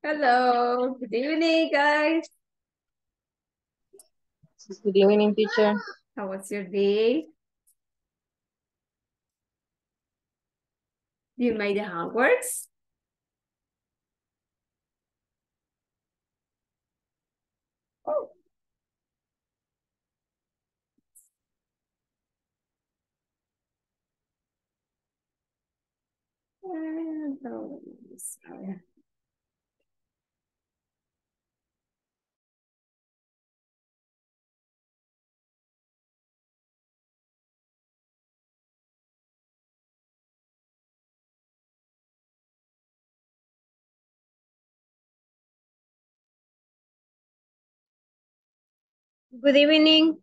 Hello, good evening, guys. Good evening, teacher. How was your day? You made the homeworks? Oh. And, oh, sorry. Good evening.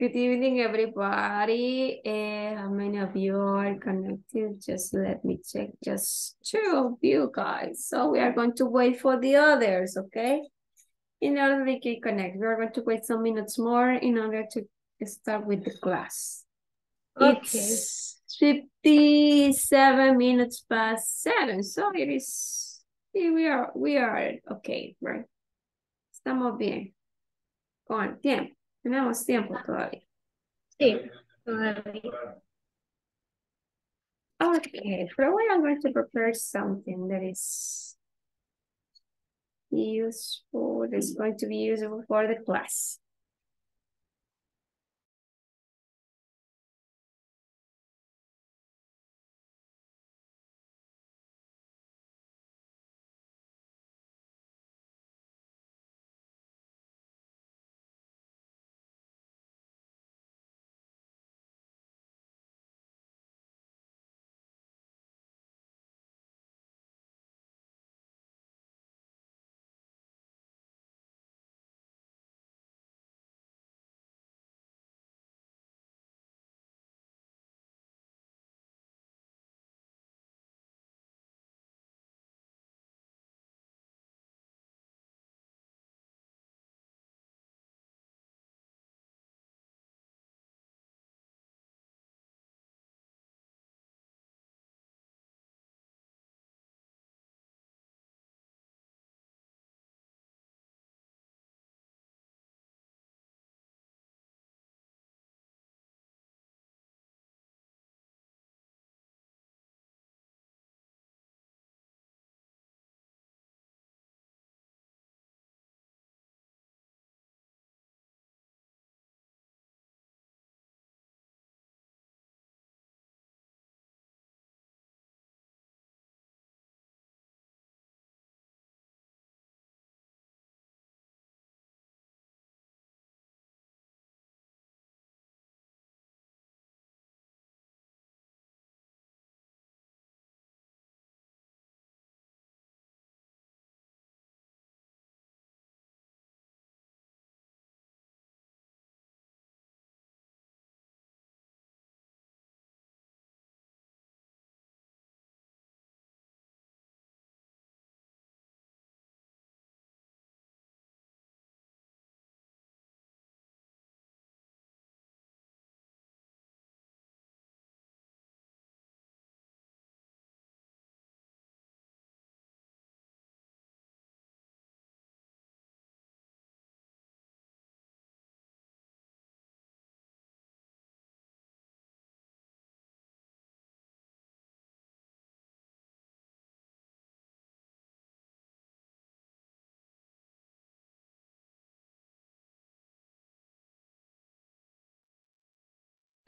Good evening, everybody. How many of you are connected? Just let me check. Just two of you guys. So we are going to wait for the others, okay? In order to get connected, we are going to wait some minutes more in order to start with the class. Okay. It's 57 minutes past 7. So it is... We are okay, right? Estamos bien. Con tiempo. Tenemos tiempo todavía. Sí, todavía. Okay, probably I'm going to prepare something that is useful, that's going to be useful for the class.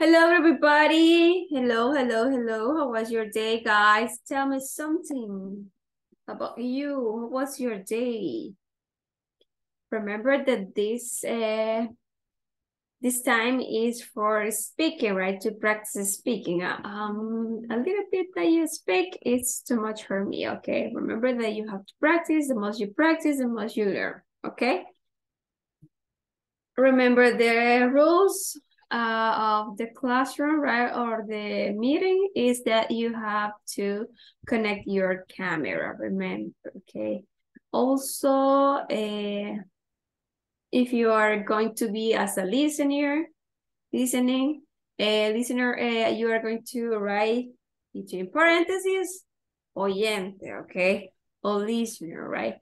Hello, everybody. Hello, hello, hello. How was your day, guys? Tell me something about you. How was your day? Remember that this time is for speaking, right? To practice speaking. A little bit that you speak, it's too much for me, okay? Remember that you have to practice. The most you practice, the most you learn, okay? Remember the rules of the classroom, right, or the meeting, is that you have to connect your camera, remember, okay? Also, if you are going to be as a listener, you are going to write between parentheses, oyente, okay? Or listener, right?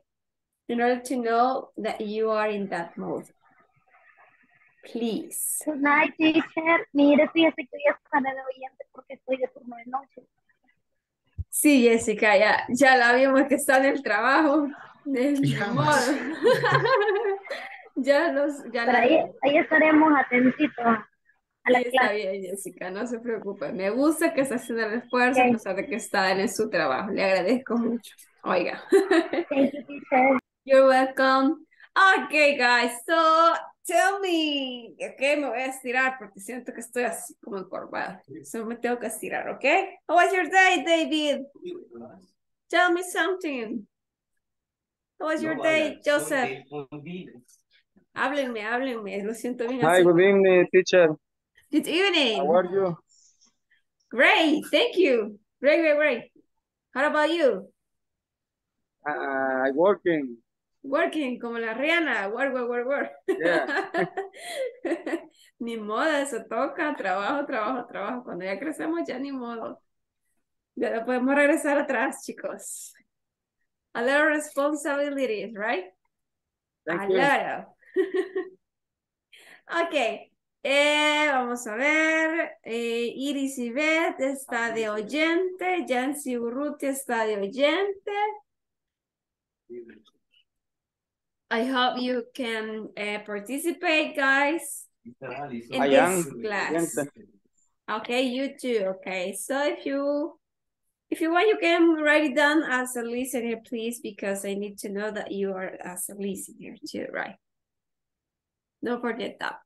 In order to know that you are in that mode. Please. Tonight, teacher, mire, fíjese que ya está de oyente porque estoy de turno de noche. Sí, Jessica, ya la vimos que está en el trabajo. Ya más. Ahí estaremos atentitos a la clase. Está bien, Jessica, no se preocupe. Me gusta que está haciendo el esfuerzo, okay, a pesar de que está en su trabajo. Le agradezco mucho. Oiga. Thank you, teacher. You're welcome. Okay, guys, so tell me. Okay, me voy a estirar porque siento que estoy así como encorvada. So me tengo que estirar, okay? How was your day, David? Tell me something. How was your day, Joseph? Háblenme, lo siento bien. Hi, good evening, teacher. Good evening. How are you? Great, thank you. Great. How about you? I'm working. Working, como la Rihanna. Work. Yeah. Ni modo, eso toca. Trabajo. Cuando ya crecemos, ya ni modo. Ya no podemos regresar atrás, chicos. A lot of responsibilities, right? Thank you. Okay. Vamos a ver. Iris Yvette está de oyente. Yancy Urruti está de oyente. I hope you can participate, guys, in this class. Okay, you too. Okay, so if you want, you can write it down as a listener, please, because I need to know that you are as a listener too, right? Don't forget that.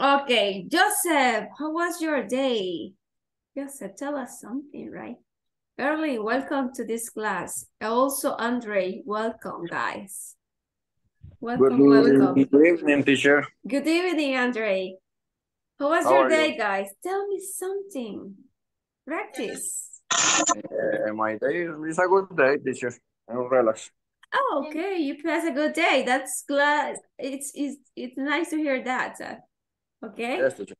Okay, Joseph, how was your day? Joseph, tell us something, right? Erly, welcome to this class. Also, Andre, welcome, guys. Welcome. Good evening, teacher. Good evening, Andre. How was your day, guys? Tell me something. Practice. My day is a good day, teacher. I'm relaxed. Oh, okay. You passed a good day. That's glad. It's nice to hear that. Okay. Yes, teacher.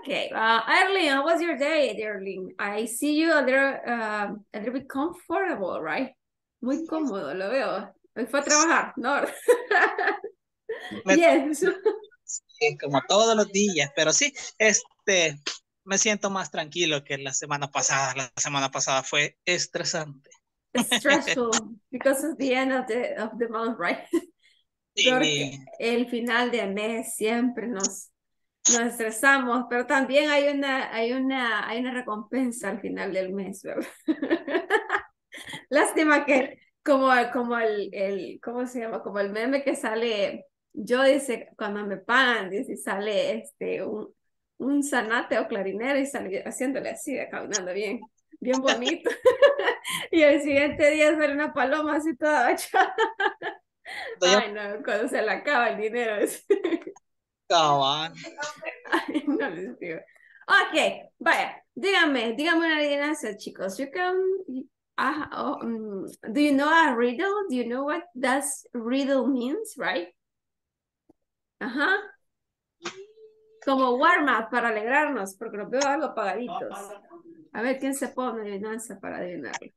Okay. Erling, how was your day, Erling? I see you a little bit comfortable, right? Muy cómodo, lo veo. Hoy fue a trabajar, ¿no? Yes. Como todos los días, pero sí, me siento más tranquilo que la semana pasada. La semana pasada fue estresante. Stressful, because of the end of the month, right? Sí, el final de mes siempre nos estresamos, pero también hay una recompensa al final del mes, ¿verdad? Lástima que como el meme que sale, yo dice, cuando me pagan, dice, sale un zanate o clarinero y sale haciéndole así, caminando bien bonito. Y el siguiente día sale una paloma así toda hecha. Ay, no, cuando se le acaba el dinero. Ay, no les digo. Ok, vaya, díganme una adivinanza, chicos. Do you know a riddle? Do you know what that riddle means, right? Ajá. Como warm-up para alegrarnos, porque los veo algo apagaditos. A ver, ¿quién se pone adivinanza para adivinarlo?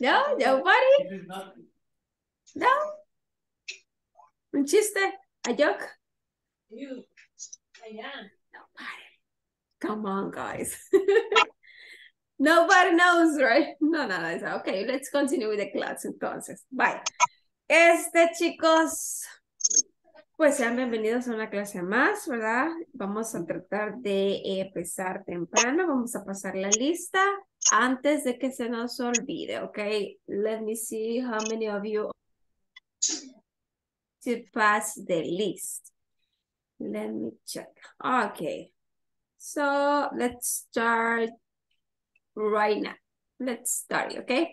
No, nobody. No. Un chiste, a joke. Nobody. Come on, guys. Nobody knows, right? No. Okay, let's continue with the class, entonces. Bye. Chicos, pues sean bienvenidos a una clase más, ¿verdad? Vamos a tratar de empezar temprano. Vamos a pasar la lista antes de que se nos olvide, okay? Let me see how many of you to pass the list. Let me check. Okay. So let's start right now. Let's start, okay?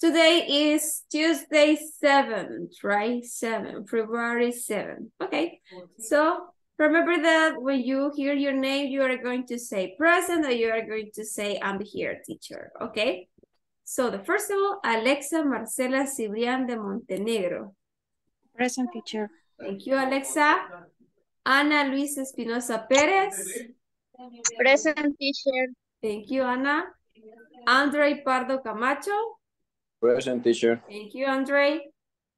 Today is Tuesday 7th, right? February 7th, okay? So remember that when you hear your name, you are going to say present or you are going to say I'm here, teacher, okay? So the first of all, Alexa Marcela Cibrián de Montenegro. Present, teacher. Thank you, Alexa. Ana Luisa Espinosa Perez. Present, teacher. Thank you, Ana. Andre Pardo Camacho. Present, teacher. Thank you, Andre.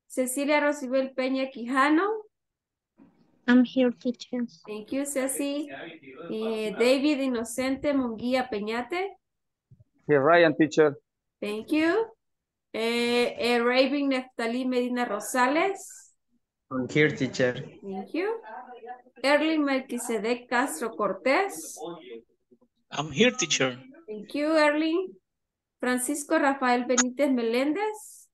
Cecilia Rosibel Peña Quijano. I'm here, teacher. Thank you, Ceci. David Inocente Munguia Peñate. Here, Ryan, teacher. Thank you. Raven Neftalí Medina Rosales. I'm here, teacher. Thank you. Erly Melquisedec Castro Cortez. I'm here, teacher. Thank you, Erly. Francisco Rafael Benitiz Melendez.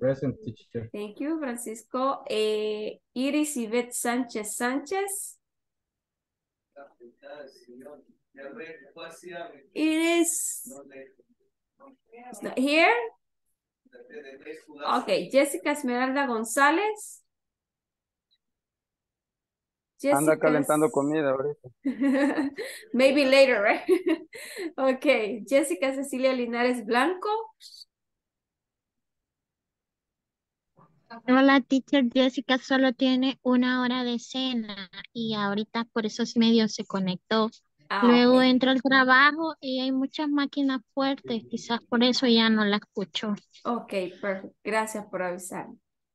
Present, teacher. Thank you, Francisco. Iris Yvette Sanchez Sanchez. Iris is not here. Okay, Jessica Esmeralda González. Jessica. Anda calentando comida ahorita. Maybe later, right? Okay, Jessica Cecilia Linares Blanco. Hola, teacher. Jessica solo tiene una hora de cena y ahorita por esos medios se conectó. Luego okay. Entra al trabajo y hay muchas máquinas fuertes, quizás por eso ya no la escucho. Ok, perfecto. Gracias por avisar.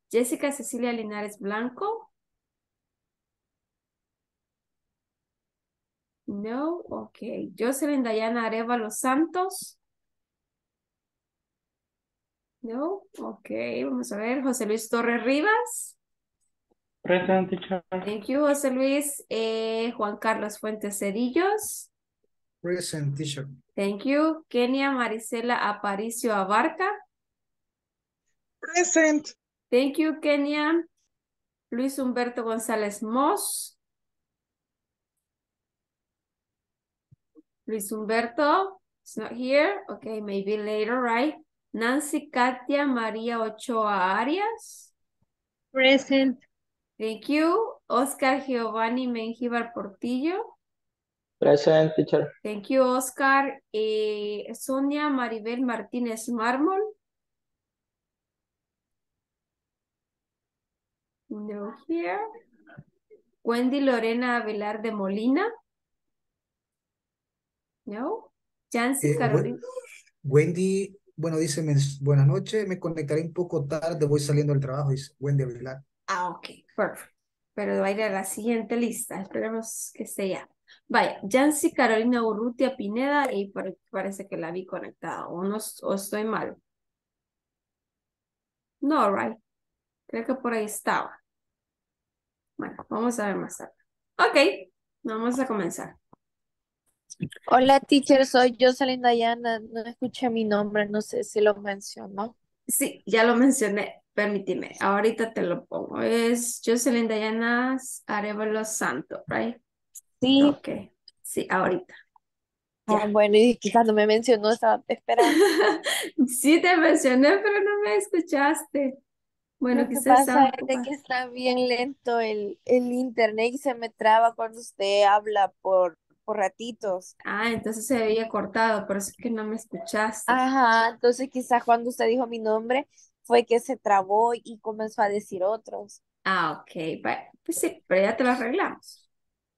Jessica Cecilia Linares Blanco. No, ok. Jocelyn Dayana Arévalo Santos. No, ok. Vamos a ver. José Luis Torres Rivas. Present, teacher. Thank you, José Luis. Juan Carlos Fuentes Cedillos. Present, teacher. Thank you. Kenia Maricela Aparicio Abarca. Present. Thank you, Kenia. Luis Humberto González Moss. Luis Humberto is not here. Okay, maybe later, right? Nancy Katia María Ochoa Arias. Present. Thank you. Oscar Giovanni Menjivar Portillo. Present, teacher. Thank you, Oscar. Sonia Maribel Martínez Mármol. No here. Wendy Lorena Avelar de Molina. No. Yancy Carolina. Wendy, bueno, dice buenas noches. Me conectaré un poco tarde. Voy saliendo del trabajo, dice Wendy Avelar. Ah, ok, perfecto. Pero va a ir a la siguiente lista. Esperemos que esté ya. Vaya, Yancy Carolina Urrutia Pineda, y parece que la vi conectada. O no, o estoy mal. No, right. Creo que por ahí estaba. Bueno, vamos a ver más tarde. Ok, vamos a comenzar. Hola, teacher. Soy Jocelyn Dayana. No escuché mi nombre. No sé si lo mencionó. Sí, ya lo mencioné. Permíteme, ahorita te lo pongo. Es Jocelyn Dayana Arevalo Santo, right? Sí. Ok, sí, ahorita. Oh, bueno, y quizás no me mencionó, estaba esperando. Sí te mencioné, pero no me escuchaste. Bueno, lo quizás... que pasa es que está bien lento el internet y se me traba cuando usted habla por ratitos. Ah, entonces se había cortado, por eso es que no me escuchaste. Ajá, entonces quizás cuando usted dijo mi nombre... fue que se trabó y comenzó a decir otros. Ah, ok. Bye. Pues sí, pero ya te lo arreglamos.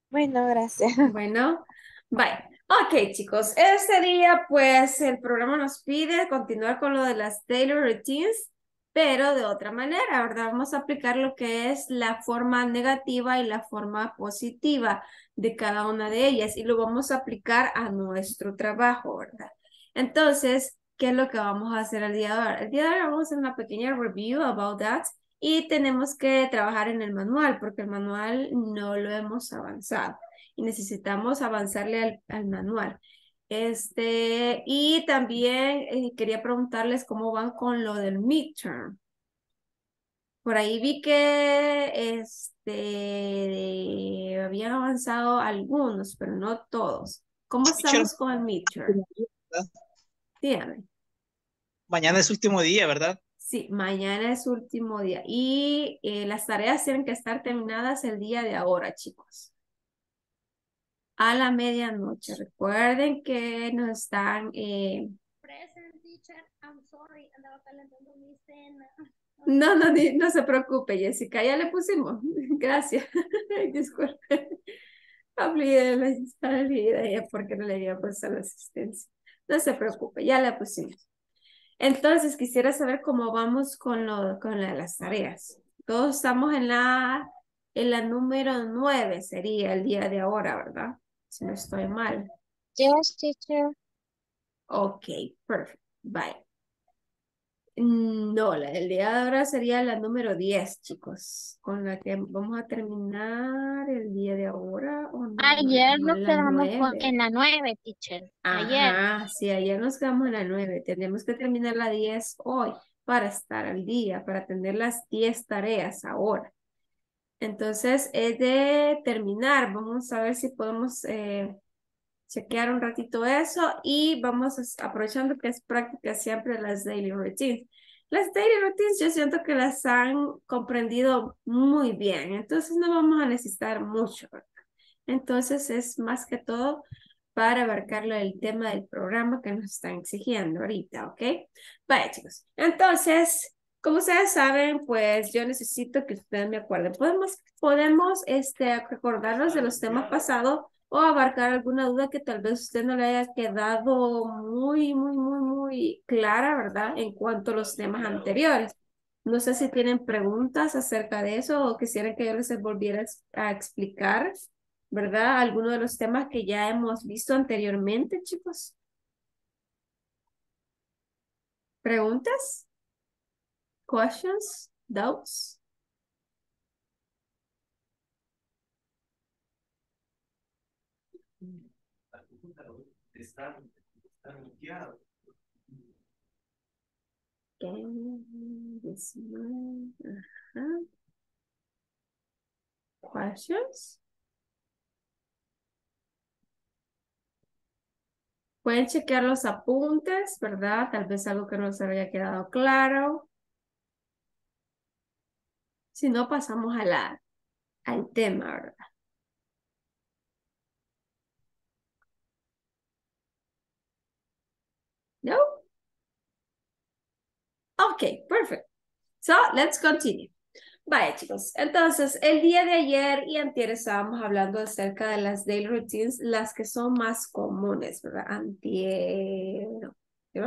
Bueno, gracias. Bueno, bye. Ok, chicos. Este día, pues, el programa nos pide continuar con lo de las daily routines, pero de otra manera, ¿verdad? Vamos a aplicar lo que es la forma negativa y la forma positiva de cada una de ellas y lo vamos a aplicar a nuestro trabajo, ¿verdad? Entonces, ¿qué es lo que vamos a hacer el día de hoy? El día de hoy vamos a hacer una pequeña review about that y tenemos que trabajar en el manual porque el manual no lo hemos avanzado y necesitamos avanzarle al manual. Y también quería preguntarles cómo van con lo del midterm. Por ahí vi que habían avanzado algunos, pero no todos. ¿Cómo estamos con el midterm? Dígame. Mañana es último día, ¿verdad? Sí, mañana es último día. Y las tareas tienen que estar terminadas el día de ahora, chicos. A la medianoche. Recuerden que nos están... Present, teacher. I'm sorry. Andaba calentando mi cena. No, no, no se preocupe, Jessica, ya le pusimos. Gracias. Disculpe. Porque no le había puesto la asistencia. No se preocupe, ya la pusimos. Entonces, quisiera saber cómo vamos con las tareas. Todos estamos en la número 9, sería el día de ahora, ¿verdad? Si no estoy mal. Yes, teacher. Ok, perfecto. Bye. No, el día de ahora sería la número 10, chicos, con la que vamos a terminar el día de ahora. ¿O no? Ayer nos quedamos en la 9, teacher. Ajá, ayer. Sí, ayer nos quedamos en la 9. Tenemos que terminar la 10 hoy para estar al día, para tener las 10 tareas ahora. Entonces, es de terminar. Vamos a ver si podemos chequear un ratito eso y vamos aprovechando que es práctica siempre las daily routines. Las daily routines yo siento que las han comprendido muy bien, entonces no vamos a necesitar mucho, ¿verdad? Entonces es más que todo para abarcarlo el tema del programa que nos están exigiendo ahorita, ¿ok? Vale, chicos. Entonces, como ustedes saben, pues yo necesito que ustedes me acuerden. Podemos recordarnos de los temas pasados o abarcar alguna duda que tal vez usted no le haya quedado muy clara, ¿verdad? En cuanto a los temas anteriores. No sé si tienen preguntas acerca de eso o quisieran que yo les volviera a explicar, ¿verdad? Alguno de los temas que ya hemos visto anteriormente, chicos. ¿Preguntas? ¿Questions? ¿Doubts? Está bloqueado. Ajá. Questions? Pueden chequear los apuntes, ¿verdad? Tal vez algo que no se haya quedado claro. Si no, pasamos a al tema, ¿verdad? No? Ok, perfect. So, let's continue. Vale, chicos. Entonces, el día de ayer y antier estábamos hablando acerca de las daily routines, las que son más comunes, ¿verdad? Antier, no.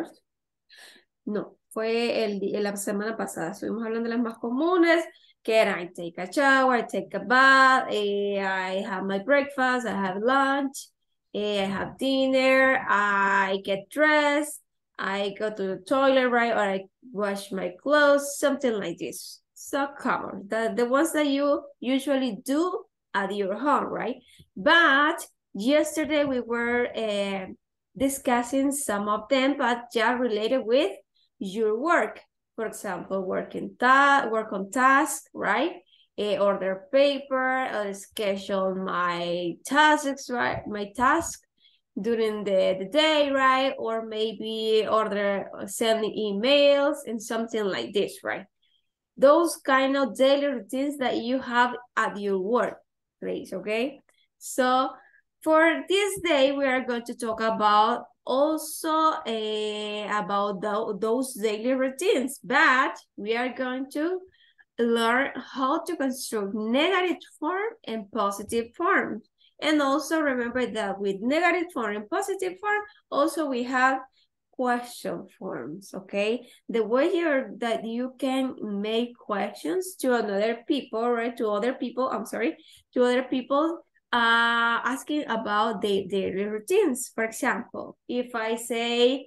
No, fue la semana pasada. Estuvimos hablando de las más comunes, que eran I take a shower, I take a bath, I have my breakfast, I have lunch, I have dinner, I get dressed, I go to the toilet, right? Or I wash my clothes, something like this. So common. The ones that you usually do at your home, right? But yesterday we were discussing some of them, but just related with your work. For example, work on task, right? Order paper, schedule my tasks, right? My task during the day, right? Or maybe send emails and something like this, right? Those kind of daily routines that you have at your workplace, okay? So for this day, we are going to talk about those daily routines, but we are going to learn how to construct negative form and positive form. And also remember that with negative form and positive form, also we have question forms, okay? The way that you can make questions to another people, right? To other people, to other people asking about their daily routines. For example, if I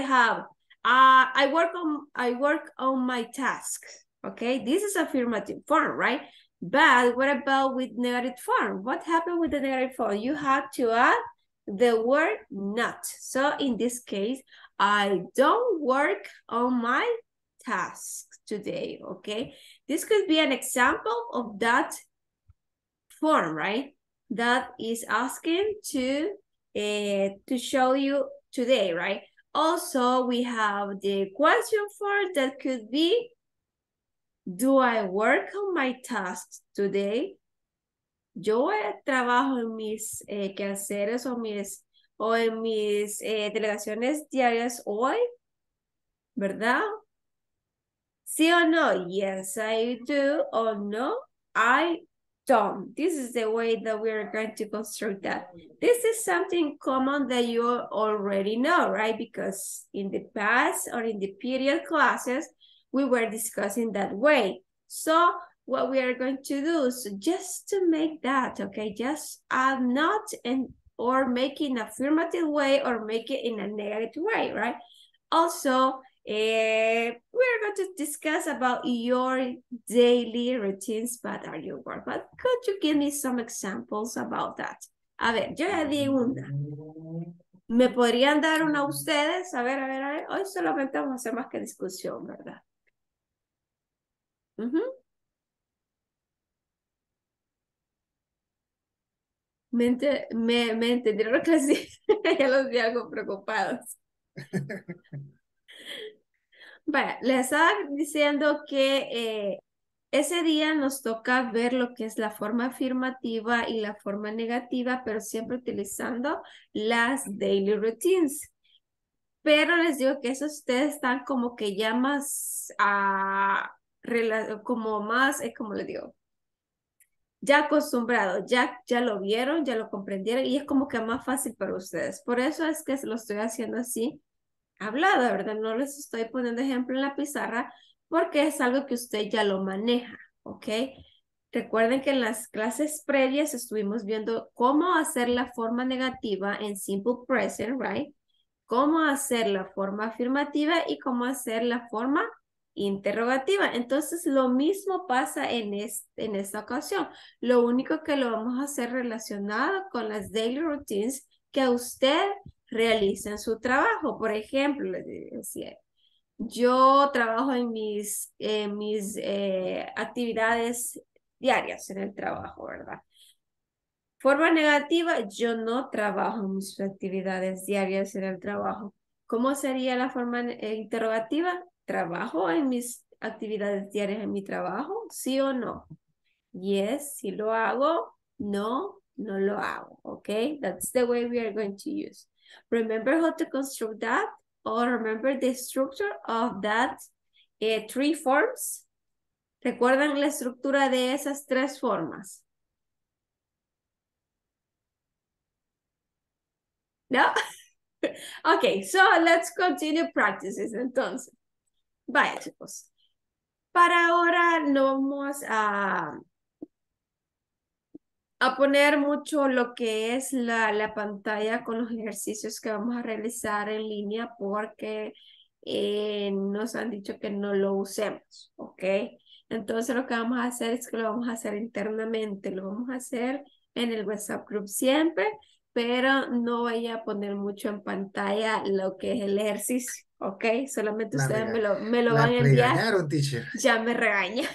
have, I work on my tasks. Okay, this is affirmative form, right? But what about with negative form? What happened with the negative form? You have to add the word not. So in this case, I don't work on my task today, okay? This could be an example of that form, right? That is asking to show you today, right? Also, we have the question form that could be, do I work on my tasks today? Yo trabajo en mis quehaceres o en mis delegaciones diarias hoy, ¿verdad? Sí or no? Yes, I do. Or no, I don't. This is the way that we are going to construct that. This is something common that you already know, right? Because in the past or in the period classes, we were discussing that way. So what we are going to do, so just to make that, okay, just add not and or make it in an affirmative way or make it in a negative way, right? Also, we're going to discuss about your daily routines, but are you work? But could you give me some examples about that? A ver, yo ya di una. ¿Me podrían dar una a ustedes? A ver, a ver, a ver. Hoy solamente vamos a hacer más que discusión, ¿verdad? Me entendieron que sí. Ya los vi algo preocupados. Bueno, les estaba diciendo que ese día nos toca ver lo que es la forma afirmativa y la forma negativa, pero siempre utilizando las daily routines. Pero les digo que eso ustedes están como que ya más, como más, como les digo, ya acostumbrados, ya lo vieron, ya lo comprendieron y es como que más fácil para ustedes. Por eso es que lo estoy haciendo así, hablado, ¿verdad? No les estoy poniendo ejemplo en la pizarra porque es algo que usted ya lo maneja, ¿ok? Recuerden que en las clases previas estuvimos viendo cómo hacer la forma negativa en simple present, ¿right? Cómo hacer la forma afirmativa y cómo hacer la forma interrogativa. Entonces lo mismo pasa en esta ocasión. Lo único que lo vamos a hacer relacionado con las daily routines que usted realiza en su trabajo. Por ejemplo, les decía, yo trabajo en mis actividades diarias en el trabajo, ¿verdad? Forma negativa, yo no trabajo en mis actividades diarias en el trabajo. ¿Cómo sería la forma interrogativa? ¿Trabajo en mis actividades diarias en mi trabajo? ¿Sí o no? Yes, sí lo hago. No, no lo hago. Okay, that's the way we are going to use. Remember how to construct that? Or remember the structure of that three forms? ¿Recuerdan la estructura de esas tres formas? ¿No? Okay, so let's continue practices entonces. Vaya, chicos. Para ahora no vamos a poner mucho lo que es la pantalla con los ejercicios que vamos a realizar en línea porque nos han dicho que no lo usemos, ¿ok? Entonces lo que vamos a hacer es que lo vamos a hacer internamente, lo vamos a hacer en el WhatsApp group siempre, pero no voy a poner mucho en pantalla lo que es el ejercicio. Ok, solamente ustedes me lo van a enviar. Regañaron, teacher. Ya me regaña.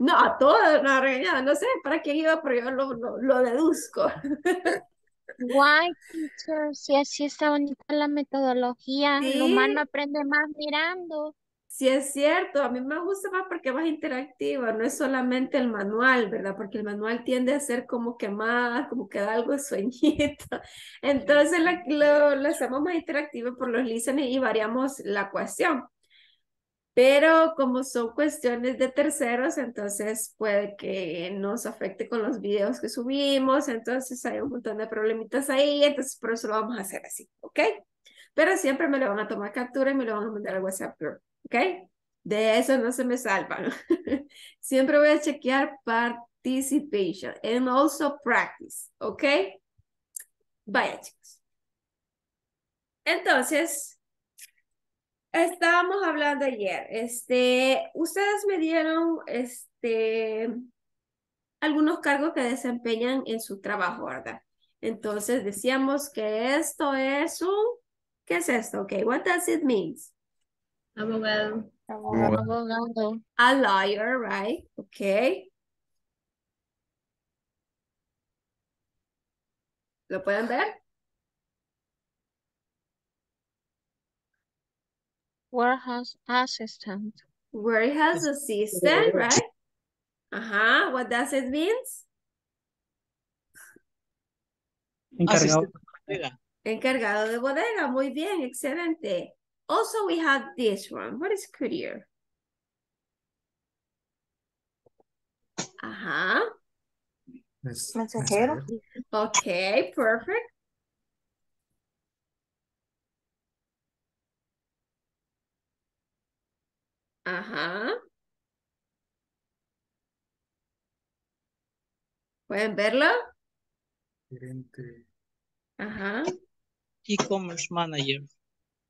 No, a todos nos regañaron. No sé para qué iba, pero yo lo deduzco. Guay, teacher. Sí, así está bonita la metodología. Sí. El humano aprende más mirando. Sí, es cierto. A mí me gusta más porque es más interactiva. No es solamente el manual, ¿verdad? Porque el manual tiende a ser como que más, como que da algo de sueñito. Entonces lo hacemos más interactivo por los listeners y variamos la cuestión. Pero como son cuestiones de terceros, entonces puede que nos afecte con los videos que subimos. Entonces hay un montón de problemitas ahí. Entonces por eso lo vamos a hacer así, ¿ok? Pero siempre me lo van a tomar captura y me lo van a mandar al WhatsApp group. ¿Ok? De eso no se me salvan. Siempre voy a chequear participation and also practice. ¿Ok? Vaya, chicos. Entonces, estábamos hablando ayer. Ustedes me dieron algunos cargos que desempeñan en su trabajo, ¿verdad? Entonces decíamos que esto es ¿qué es esto? Ok, what does it mean? Abogado. Abogado. A lawyer, right? Okay. ¿Lo pueden ver? Warehouse assistant. Warehouse assistant, right? Uh-huh. What does it mean? Encargado de bodega. Encargado de bodega. Muy bien, excelente. Also, we have this one. What is courier? Mensajero. Okay, perfect. ¿Pueden verlo? Gerente. E-commerce manager.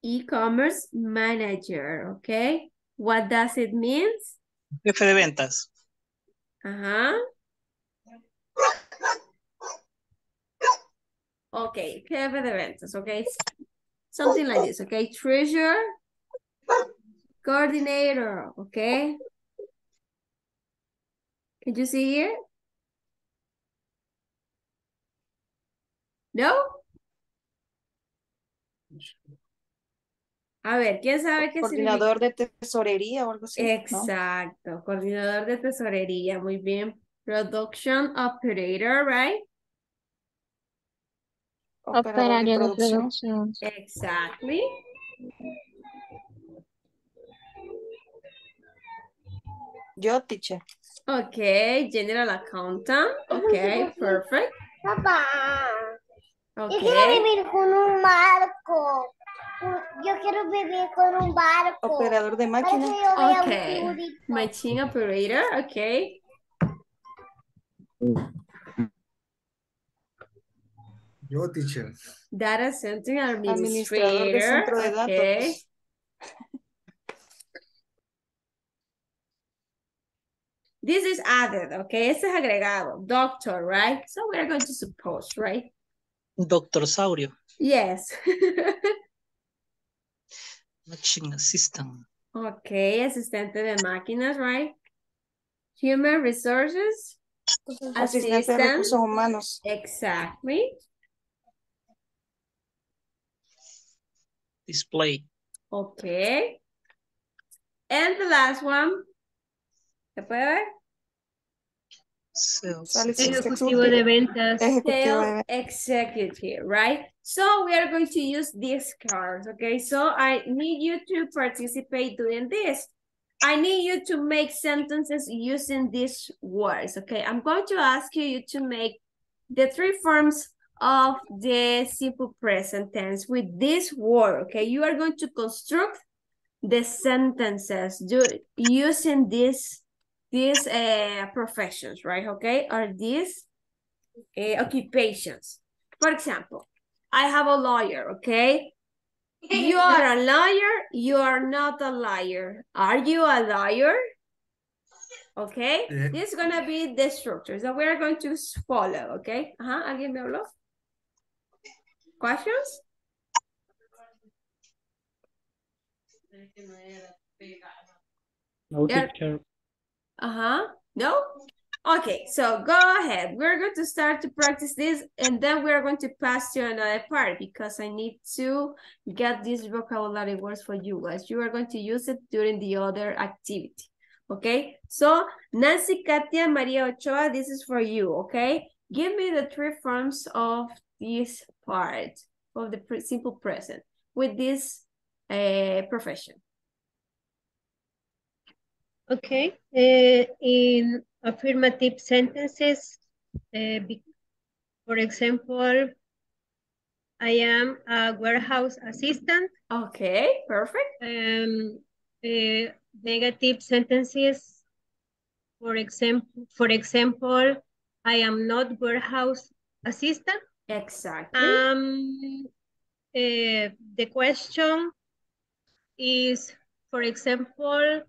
E-commerce manager, okay. What does it mean? Jefe de ventas. Okay, jefe de ventas, okay. Something like this, okay. Treasurer, coordinator, okay. Can you see here? No? A ver, ¿quién sabe qué significa? Coordinador de tesorería o algo así. Exacto, ¿no? Coordinador de tesorería, muy bien. Production operator, right? Operario de producción. Exactly. Yo, teacher. Okay, general accountant. Okay, perfect. Papá. Okay. Yo quiero vivir con un barco. Yo quiero vivir con un barco. Operador de máquina. Okay. Machine operator. Okay. Yo, teacher. Data center administrator. Administrador de centro de datos. Okay. This is added. Okay. Este es agregado. Doctor, right? So we're going to suppose, right? Doctor Saurio. Yes. Machine assistant. Okay, asistente de máquinas, right? Human resources. Asistente de recursos humanos. Exactly. Display. Okay. And the last one. ¿Se puede ver? Ejecutivo de ventas. Sales executive, right? So we are going to use these cards, okay? So I need you to participate doing this. I need you to make sentences using these words, okay? I'm going to ask you to make the three forms of the simple present tense with this word, okay? You are going to construct the sentences using these professions, right? Okay, or these occupations. For example, I have a lawyer, okay? You are a liar, you are not a liar. Are you a liar? Okay, yeah. This is gonna be the structures that we're going to follow, okay? ¿Alguien me habló? Questions? No, teacher. No? Okay, so go ahead. We're going to start to practice this, and then we're going to pass to another part because I need to get these vocabulary words for you guys. You are going to use it during the other activity, okay? So, Nancy Katia Maria Ochoa, this is for you, okay? Give me the three forms of this part of the simple present with this profession. Okay, in affirmative sentences, for example, I am a warehouse assistant. Okay, perfect. Negative sentences, for example, I am not warehouse assistant. Exactly. The question is, for example,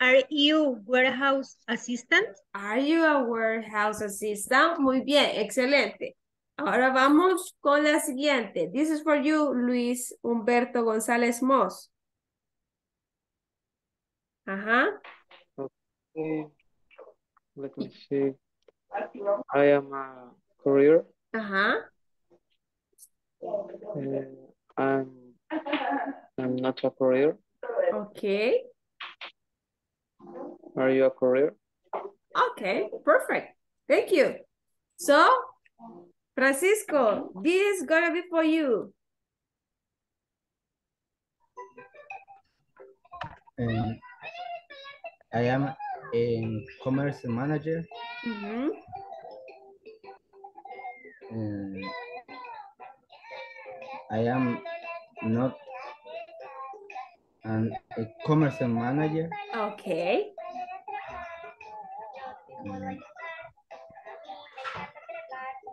are you warehouse assistant? Are you a warehouse assistant? Muy bien, excelente. Ahora vamos con la siguiente. This is for you, Luis Humberto González Moss. Okay. Let me see. I am a courier. I'm not a courier. Okay. Are you a courier? Okay, perfect. Thank you. So, Francisco, this is gonna be for you. I am a commerce manager. Mm-hmm. I am not a commerce manager. Okay.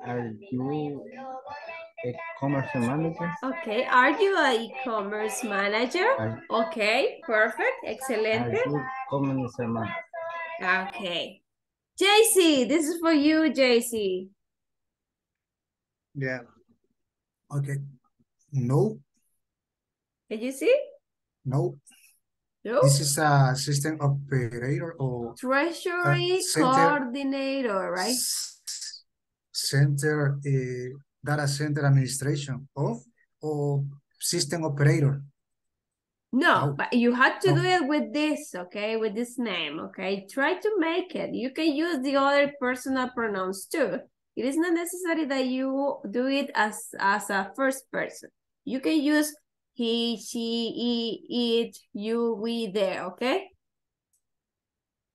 Are you a commerce manager? Okay, are you a e-commerce manager? Okay, perfect, excellent. Are you commerce manager? Okay. JC, this is for you, JC. Yeah. Okay. No. Did you see? No. No. This is a system operator or treasury coordinator, right? Center data center administration or system operator. No, but you have to do it with this, okay? With this name, okay? Try to make it. You can use the other personal pronouns too. It is not necessary that you do it as a first person. You can use he, she, he, it, you, we, they, okay?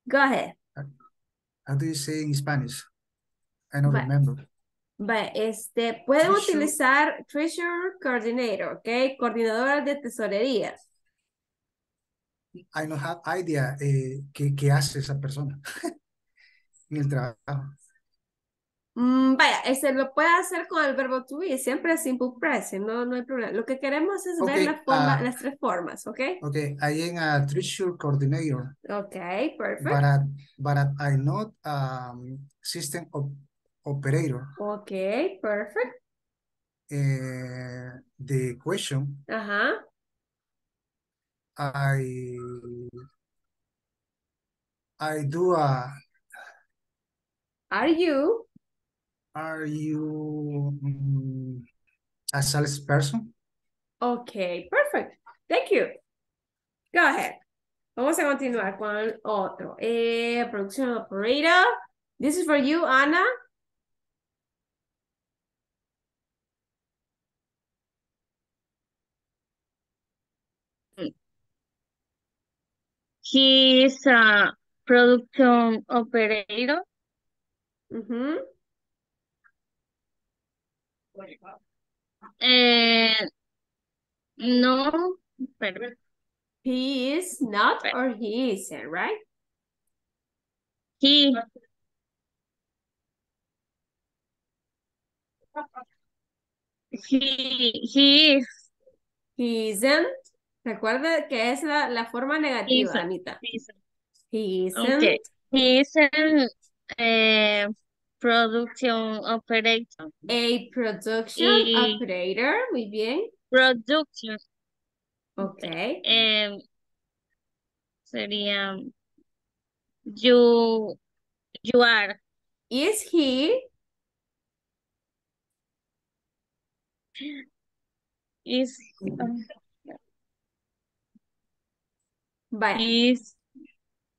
Go ahead. How do you say in Spanish? I don't remember. But pueden utilizar treasure coordinator, okay? Coordinadora de tesorería. I don't have idea qué hace esa persona en el trabajo. Vaya, lo puede hacer con el verbo to be, siempre simple present, no hay problema. Lo que queremos es ver la forma, las tres formas, ¿ok? Ok, I am a treasure coordinator. Ok, perfect. But I'm not a system operator. Ok, perfect. The question. Ajá. I do a... Are you a salesperson? Okay, perfect. Thank you. Go ahead. Vamos a continuar con el otro. Production operator. This is for you, Ana. He is a production operator. Mm-hmm. No, he is not or he isn't, right? He is. He isn't. Recuerda que es la forma negativa, Anita. He isn't. Okay. He isn't production operator. A production operator, muy bien. Production. Okay. Sería you are. Is he? Is he? Bye.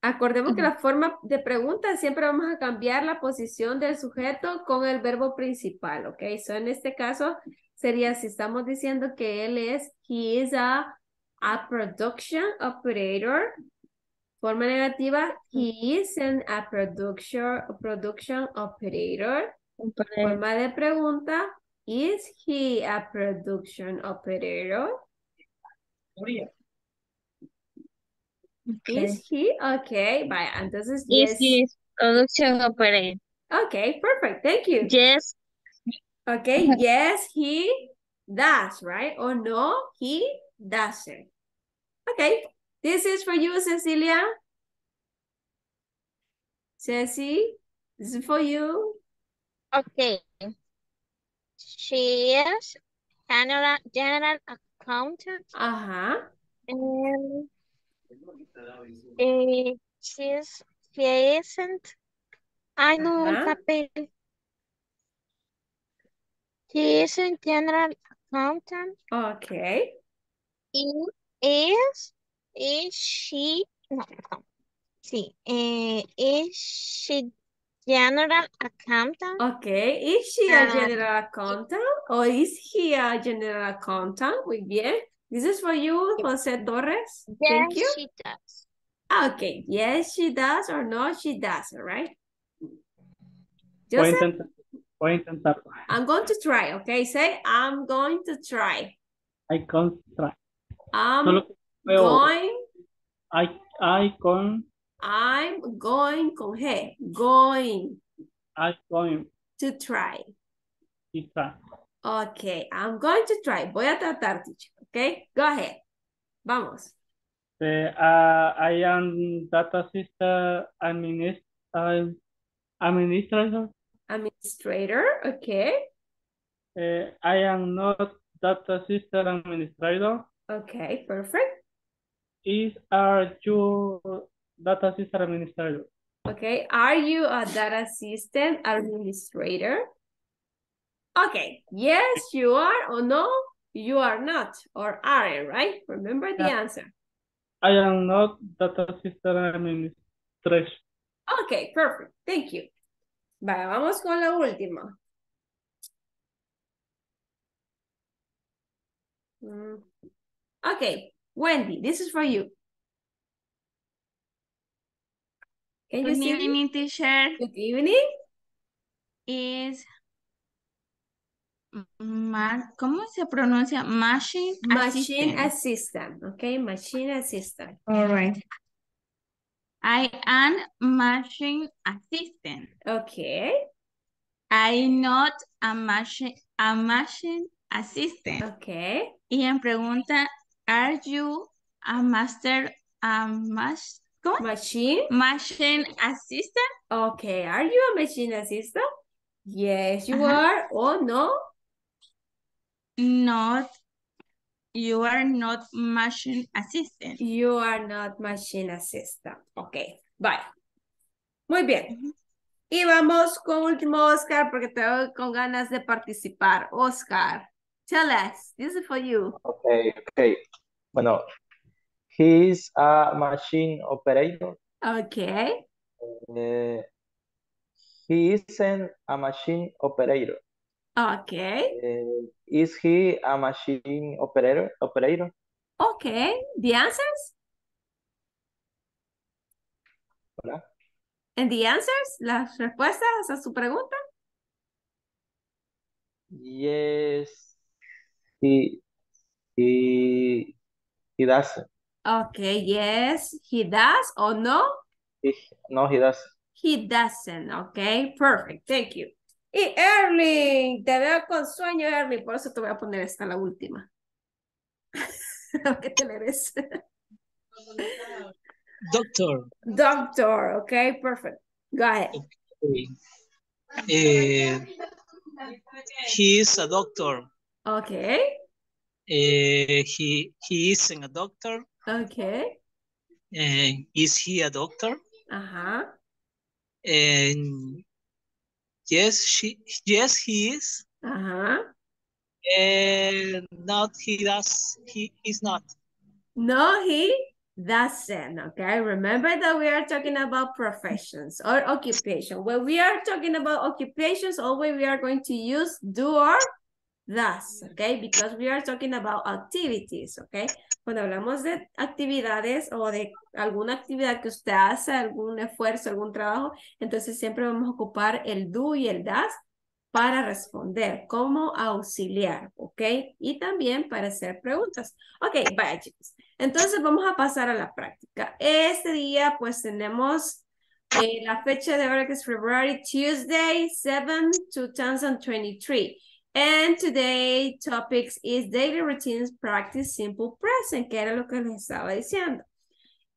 Acordemos que la forma de pregunta siempre vamos a cambiar la posición del sujeto con el verbo principal, ¿ok? So, en este caso sería si estamos diciendo que él es, he is a production operator. Forma negativa, he isn't a production operator. Forma de pregunta, is he a production operator? Okay. Is he? Okay, bye. Entonces, yes. Is he production operator? Okay, perfect. Thank you. Yes. Okay, yes, he does, right? Or no, he doesn't. Okay, this is for you, Cecilia. Ceci, this is for you. Okay. She is general accountant. Uh-huh. And... she's isn't. I know papel. He isn't general accountant. Okay. Is she general accountant? Okay. Is she a general accountant or is he a general accountant? Muy bien. This is for you, Jose Torres. Yes, thank you. She does. Okay, yes, she does or no, she does, all right? Joseph? Voy a intentar. I'm going to try, okay? Say, I'm going to try. I can try. I'm going to try. Okay, I'm going to try. Voy a tratar, teacher. Okay, go ahead. Vamos. I am data system administrator. Administrator, okay. I am not data system administrator. Okay, perfect. Are you data system administrator? Okay, are you a data system administrator? Okay, yes, you are, or no, you are not, or aren't, right? Remember the answer. I am not data system administrator. Okay, perfect. Thank you. Vale, vamos con la última. Okay, Wendy, this is for you. Can you see me? Teacher. Good evening. Is... ¿Cómo se pronuncia? Machine assistant. Okay, machine assistant. All right. I am machine assistant. Okay. I'm not a machine assistant. Okay. Y en pregunta, are you machine assistant? Okay, are you a machine assistant? Yes, you are. Oh, no. You are not machine assistant. You are not machine assistant. Ok, bye. Muy bien. Y vamos con último, Oscar, porque te doy con ganas de participar. Oscar, tell us. This is for you. Ok. Bueno, he is a machine operator. Ok. He isn't a machine operator. Okay. Is he a machine operator? Okay. The answers? Hola. And the answers? Las respuestas a su pregunta? Yes. He doesn't. Okay. Yes. He does or no? No, he doesn't. He doesn't. Okay. Perfect. Thank you. Y Erly, te veo con sueño, Erly, por eso te voy a poner esta la última. ¿Qué te lees? Doctor, okay, perfect. Go ahead. He is a doctor. Okay. He isn't a doctor. Okay. Is he a doctor? Uh-huh. And yes, he is. Uh-huh. And not he does. He is not. No, he doesn't. Okay. Remember that we are talking about professions or occupation. When we are talking about occupations, always we are going to use do or does. Okay. Because we are talking about activities. Okay. Cuando hablamos de actividades o de alguna actividad que usted hace, algún esfuerzo, algún trabajo, entonces siempre vamos a ocupar el do y el does para responder, como auxiliar, ¿ok? Y también para hacer preguntas. Ok, vaya chicos. Entonces vamos a pasar a la práctica. Este día pues tenemos la fecha de ahora que es February Tuesday 7, 2023. And today topics is daily routines, practice, simple present, que era lo que les estaba diciendo.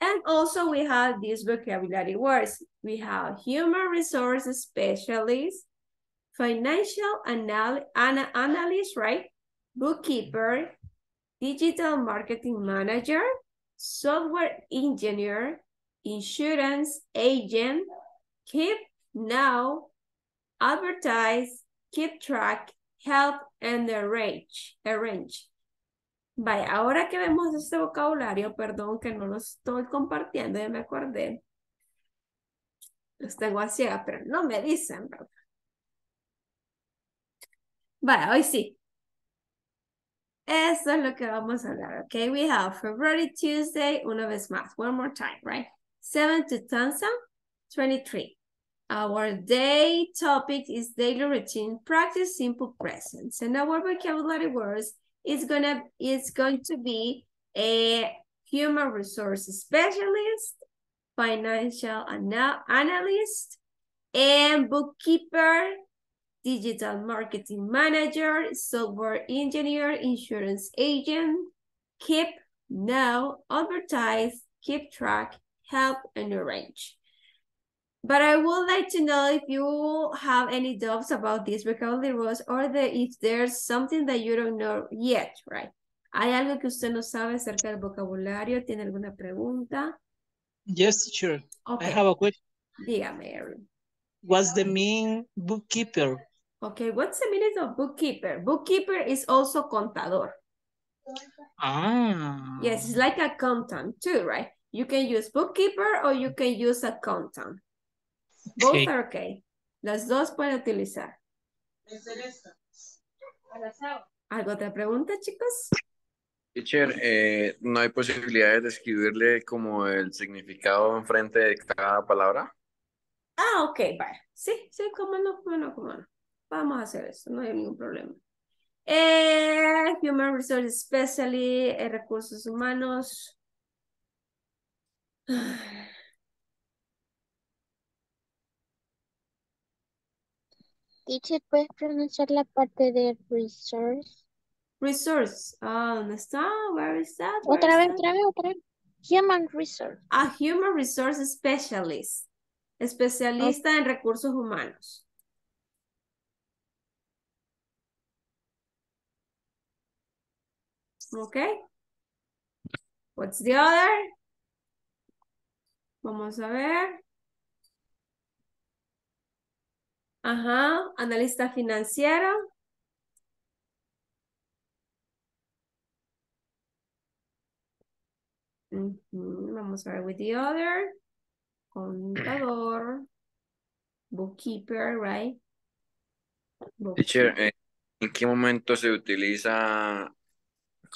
And also we have these vocabulary words. We have human resource specialist, financial analyst, right? Bookkeeper, digital marketing manager, software engineer, insurance agent, keep, now, advertise, keep track, help and arrange. Vaya, ahora que vemos este vocabulario, perdón que no lo estoy compartiendo, ya me acordé. Los tengo a ciegas, pero no me dicen, ¿verdad? Vaya, hoy sí. Esto es lo que vamos a hablar, okay? We have February, Tuesday, una vez más, one more time, right? 7/2023. Our day topic is daily routine practice, simple presence. And our vocabulary words is going to be a human resource specialist, financial analyst, and bookkeeper, digital marketing manager, software engineer, insurance agent, keep, know, advertise, keep track, help, and arrange. But I would like to know if you have any doubts about these vocabulary words or if there's something that you don't know yet, right? ¿Hay algo que usted no sabe acerca del vocabulario? ¿Tiene alguna pregunta? Yes, sure. Okay. I have a question. Dígame, Erly. What's the meaning bookkeeper? Okay, what's the meaning of bookkeeper? Bookkeeper is also contador. Ah. Yes, it's like accountant too, right? You can use bookkeeper or you can use accountant. Both okay. Are okay. Las dos pueden utilizar. ¿Algo otra pregunta, chicos? Teacher, ¿no hay posibilidades de escribirle como el significado enfrente de cada palabra? Ah, ok, vale. Sí, sí, cómo no. Vamos a hacer eso, no hay ningún problema. Human Resources Specialty, recursos humanos. Teacher, ¿puedes pronunciar la parte de resource? Resource. Ah, ¿dónde está? Where is that? Otra vez. Human resource. Ah, human resource specialist. Especialista en recursos humanos. Okay. What's the other? Vamos a ver. Ajá, analista financiero. Vamos a ver with the other. Contador. Bookkeeper, right? Bookkeeper. Teacher, ¿en qué momento se utiliza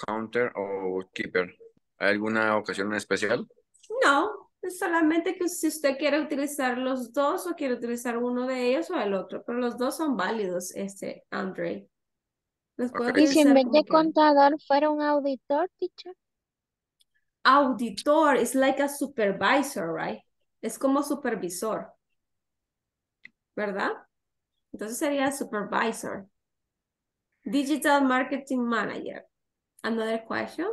counter o bookkeeper? ¿Hay alguna ocasión especial? No. Solamente que si usted quiere utilizar los dos o quiere utilizar uno de ellos o el otro, pero los dos son válidos, Andre. Okay. Y si en vez de contador fuera un auditor, teacher. Auditor is like a supervisor, right? Es como supervisor, ¿verdad? Entonces sería supervisor. Digital marketing manager. Another question.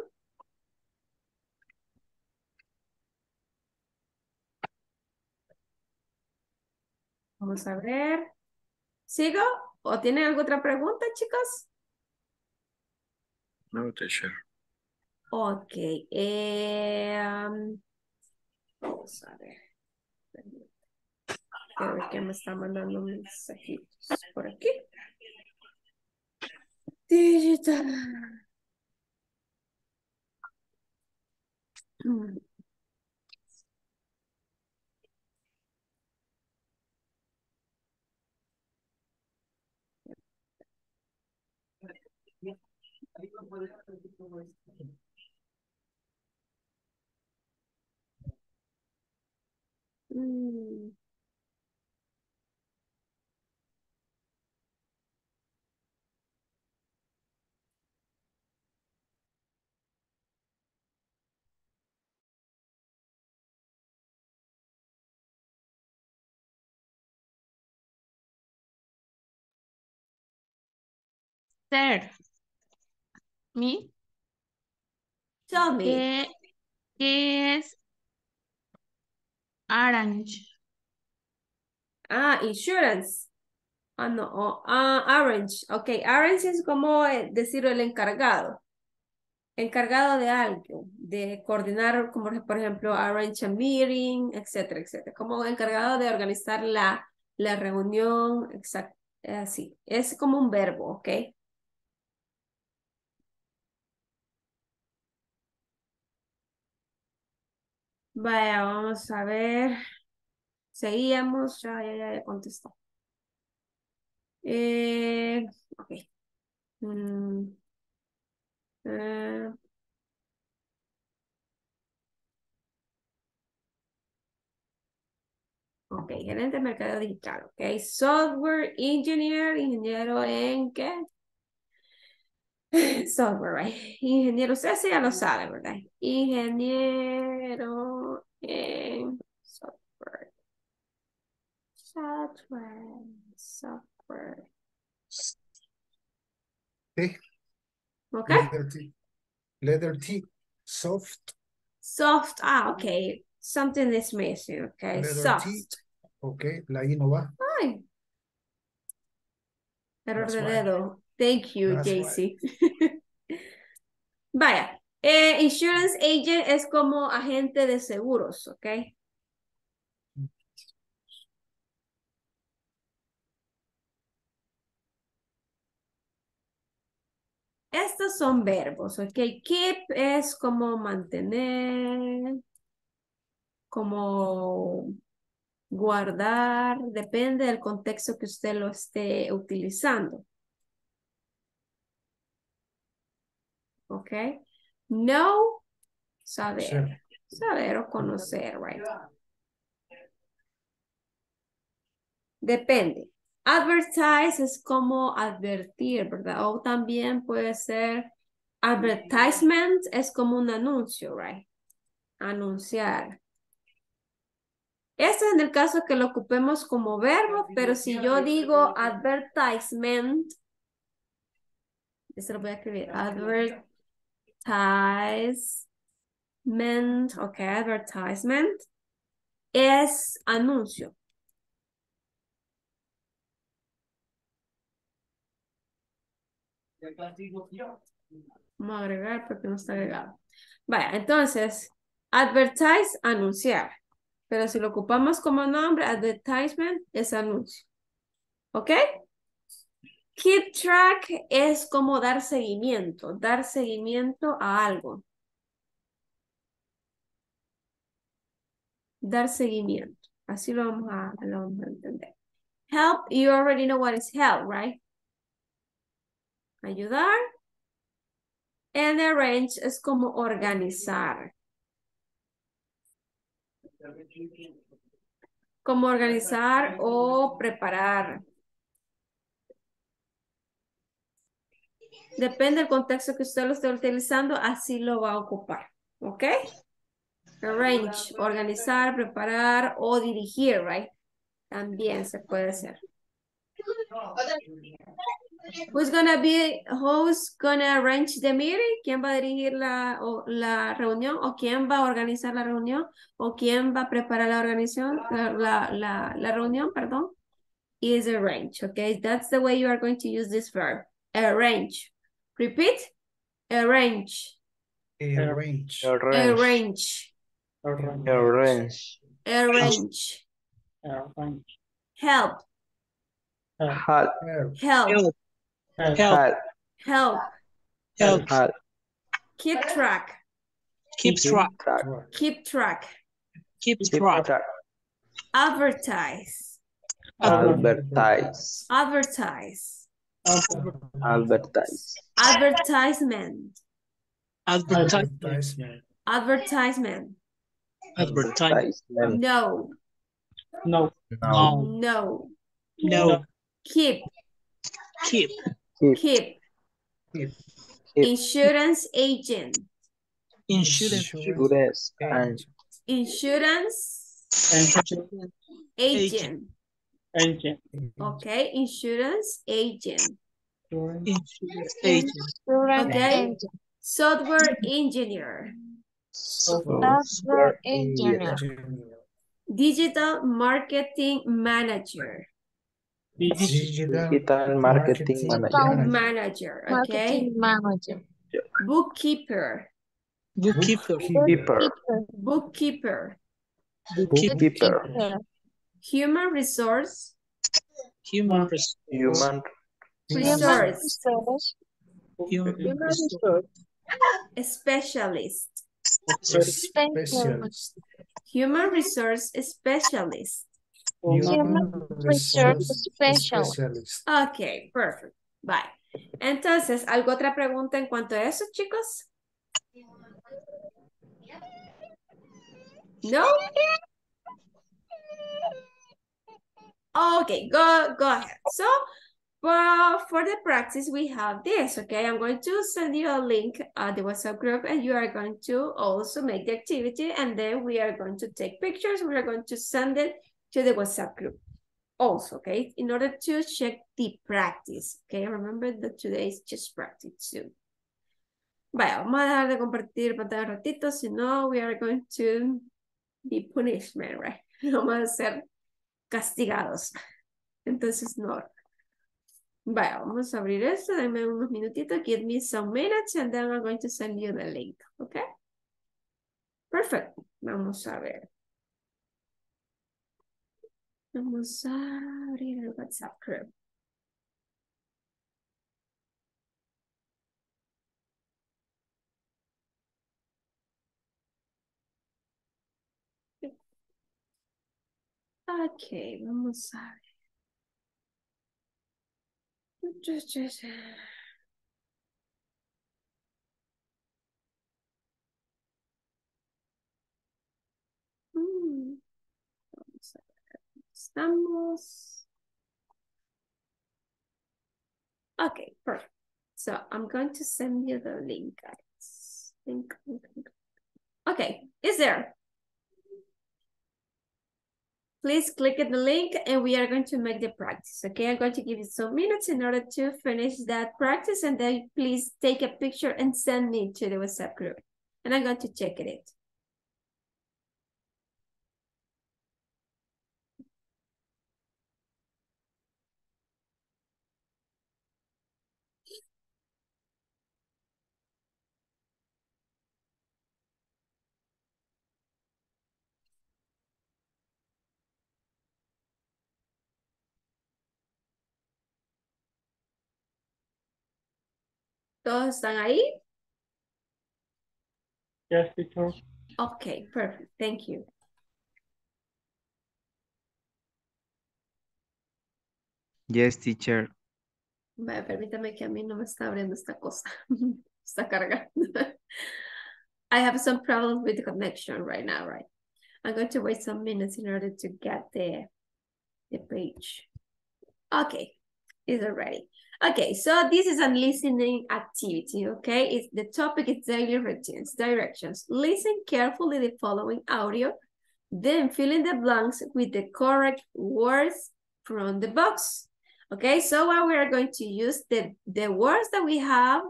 Vamos a ver. ¿Sigo? ¿O tienen alguna otra pregunta, chicos? No, teacher. Ok. Vamos a ver. Creo que me está mandando mensajitos por aquí. Digital. There. Me? Tell me. ¿Qué es orange? Ah, insurance. Ah, no. Orange. Ok, orange es como decir el encargado. Encargado de algo. De coordinar, como por ejemplo, arrange a meeting, etcétera, etcétera. Como encargado de organizar la reunión. Exacto. Así. Es como un verbo, ok. Vaya, vamos a ver. Seguíamos. Ya contestó. Ok. Ok, gerente de mercado digital, ok. Software engineer, ingeniero en qué? Software, right. Ingeniero, ustedes ya lo saben, ¿verdad? Ingeniero en software. Software. Sí. Ok. Letter T. Soft. Soft, ah, ok. Something is missing, ok. Letter soft. T. Ok, la I no va. Ay. Error de dedo. Thank you, JC. Vaya, insurance agent es como agente de seguros, ¿ok? Estos son verbos, ¿ok? Keep es como mantener, como guardar, depende del contexto que usted lo esté utilizando. Ok, no, saber, sí. Saber o conocer, right? Depende. Advertise es como advertir, ¿verdad? O también puede ser advertisement, es como un anuncio, right? Anunciar. Esto es en el caso que lo ocupemos como verbo, pero si yo digo advertisement, se lo voy a escribir, advertisement. Advertisement, ok, advertisement es anuncio. Vamos a agregar porque no está agregado. Vaya, entonces, advertise, anunciar. Pero si lo ocupamos como nombre, advertisement es anuncio. ¿Ok? Keep track es como dar seguimiento a algo. Dar seguimiento. Así lo vamos a entender. Help, you already know what is help, right? Ayudar. And arrange es como organizar. Como organizar o preparar. Depende del contexto que usted lo esté utilizando, así lo va a ocupar, ¿ok? Arrange, organizar, preparar o dirigir, right? También se puede hacer. Who's gonna arrange the meeting? ¿Quién va a dirigir la reunión? ¿O quién va a organizar la reunión? ¿O quién va a preparar la organización, la reunión, perdón? Is arrange, okay? That's the way you are going to use this verb. Arrange. Repeat. Arrange. Arrange. Arrange. Arrange. Arrange. Help. Help. Help. Help. Help. Keep track. Keep track. Keep track. Keep track. Advertise. Advertise. Advertise. Advertise. Advertisement. Advertisement. Advertisement. Advertisement. No. No. No. No. No. Keep. Keep. Keep. Insurance agent. Insurance. Insurance agent. Agent. Okay, insurance agent. Insurance agent. Okay, software engineer. Software engineer. Digital marketing manager. Digital marketing manager. Okay. Manager. Bookkeeper. Bookkeeper. Bookkeeper. Bookkeeper. Human resource. Human resource. Specialist. Human resource specialist. Okay, perfect. Bye. Entonces, ¿algo otra pregunta en cuanto a eso, chicos? No? Okay, go ahead. So, for the practice, we have this, okay? I'm going to send you a link the WhatsApp group, and you are going to also make the activity, and then we are going to take pictures. We are going to send it to the WhatsApp group also, okay? In order to check the practice, okay? Remember that today is just practice too. Bueno, vamos a dejar de compartir pantalla un ratito, si no, we are going to be punishment, right? Vamos a ser castigados. Entonces, no. Bueno, vamos a abrir esto, denme unos minutitos, give me some minutes, and then I'm going to send you the link, okay? Perfect. Vamos a ver. Vamos a abrir el WhatsApp group. Okay, vamos a ver. Vamos a ver dónde estamos. Okay, perfect. So I'm going to send you the link, guys. Link. Okay, is there? Please click at the link and we are going to make the practice, okay? I'm going to give you some minutes in order to finish that practice, and then please take a picture and send me to the WhatsApp group. And I'm going to check it. ¿Todos están ahí? Yes, teacher. Okay, perfect. Thank you. Yes, teacher. Vale, permítame que a mí no me está abriendo esta cosa. Está cargando. I have some problems with the connection right now, right? I'm going to wait some minutes in order to get the page. Okay, it's already. Okay, so this is a listening activity, okay? It's the topic is daily routines, directions. Listen carefully the following audio, then fill in the blanks with the correct words from the box. Okay, so what we are going to use the words that we have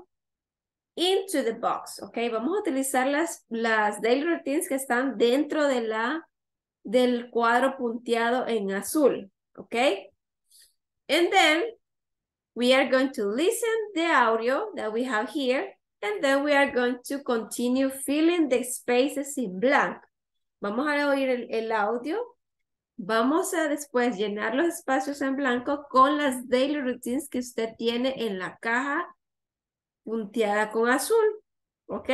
into the box, okay? Vamos a utilizar las daily routines que están dentro de del cuadro punteado en azul, okay? And then we are going to listen the audio that we have here, and then we are going to continue filling the spaces in blank. Vamos a oír el audio. Vamos a después llenar los espacios en blanco con las daily routines que usted tiene en la caja punteada con azul, ¿ok?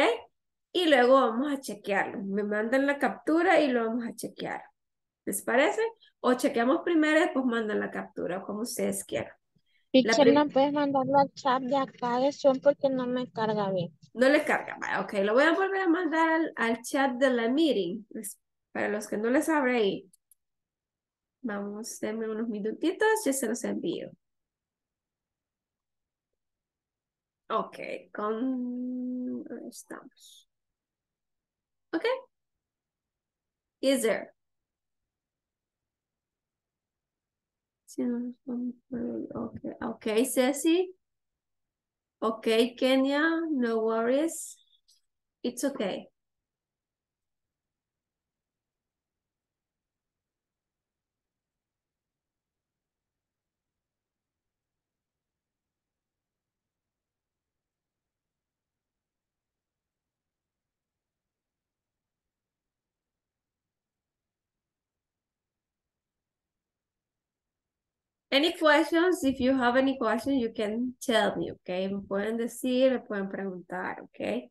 Y luego vamos a chequearlo. Me mandan la captura y lo vamos a chequear. ¿Les parece? O chequeamos primero y después mandan la captura, como ustedes quieran. Teacher, ¿no puedes mandarlo al chat de acá de Zoom porque no me carga bien? No le carga, ok. Lo voy a volver a mandar al chat de la meeting. Para los que no les abre ahí. Vamos, denme unos minutitos, ya se los envío. Ok, ahí estamos. Ok. Is there? Okay, okay, Ceci. Okay, Kenia, no worries. It's okay. Any questions? If you have any questions, you can tell me, okay? Me pueden decir, me pueden preguntar, okay?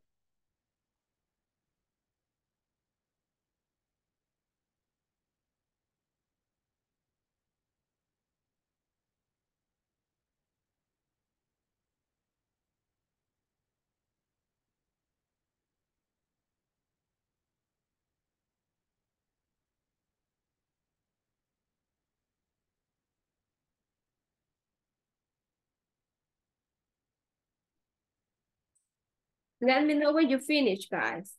Let me know when you finish, guys.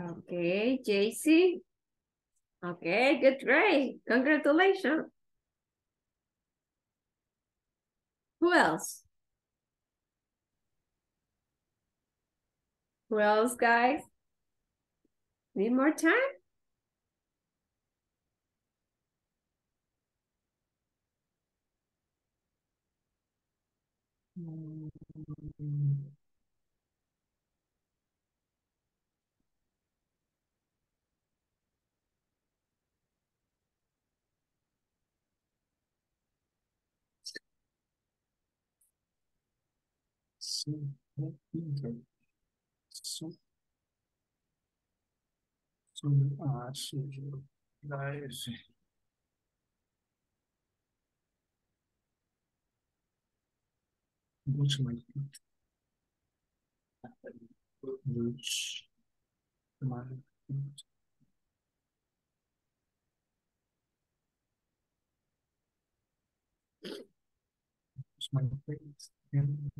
Okay, JC. Okay, good grade. Congratulations. Who else? Who else, guys? Need more time? Nice. Watch my feet. Watch my feet. Watch my face. And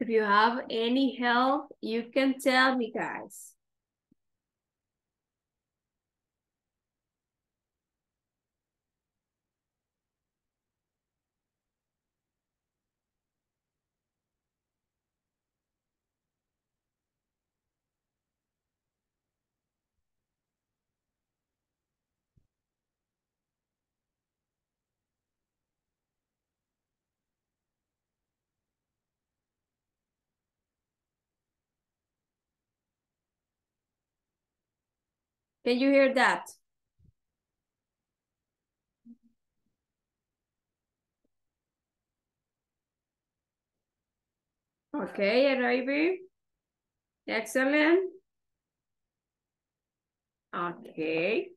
if you have any help, you can tell me, guys. Can you hear that? Okay, Raven. Excellent. Okay.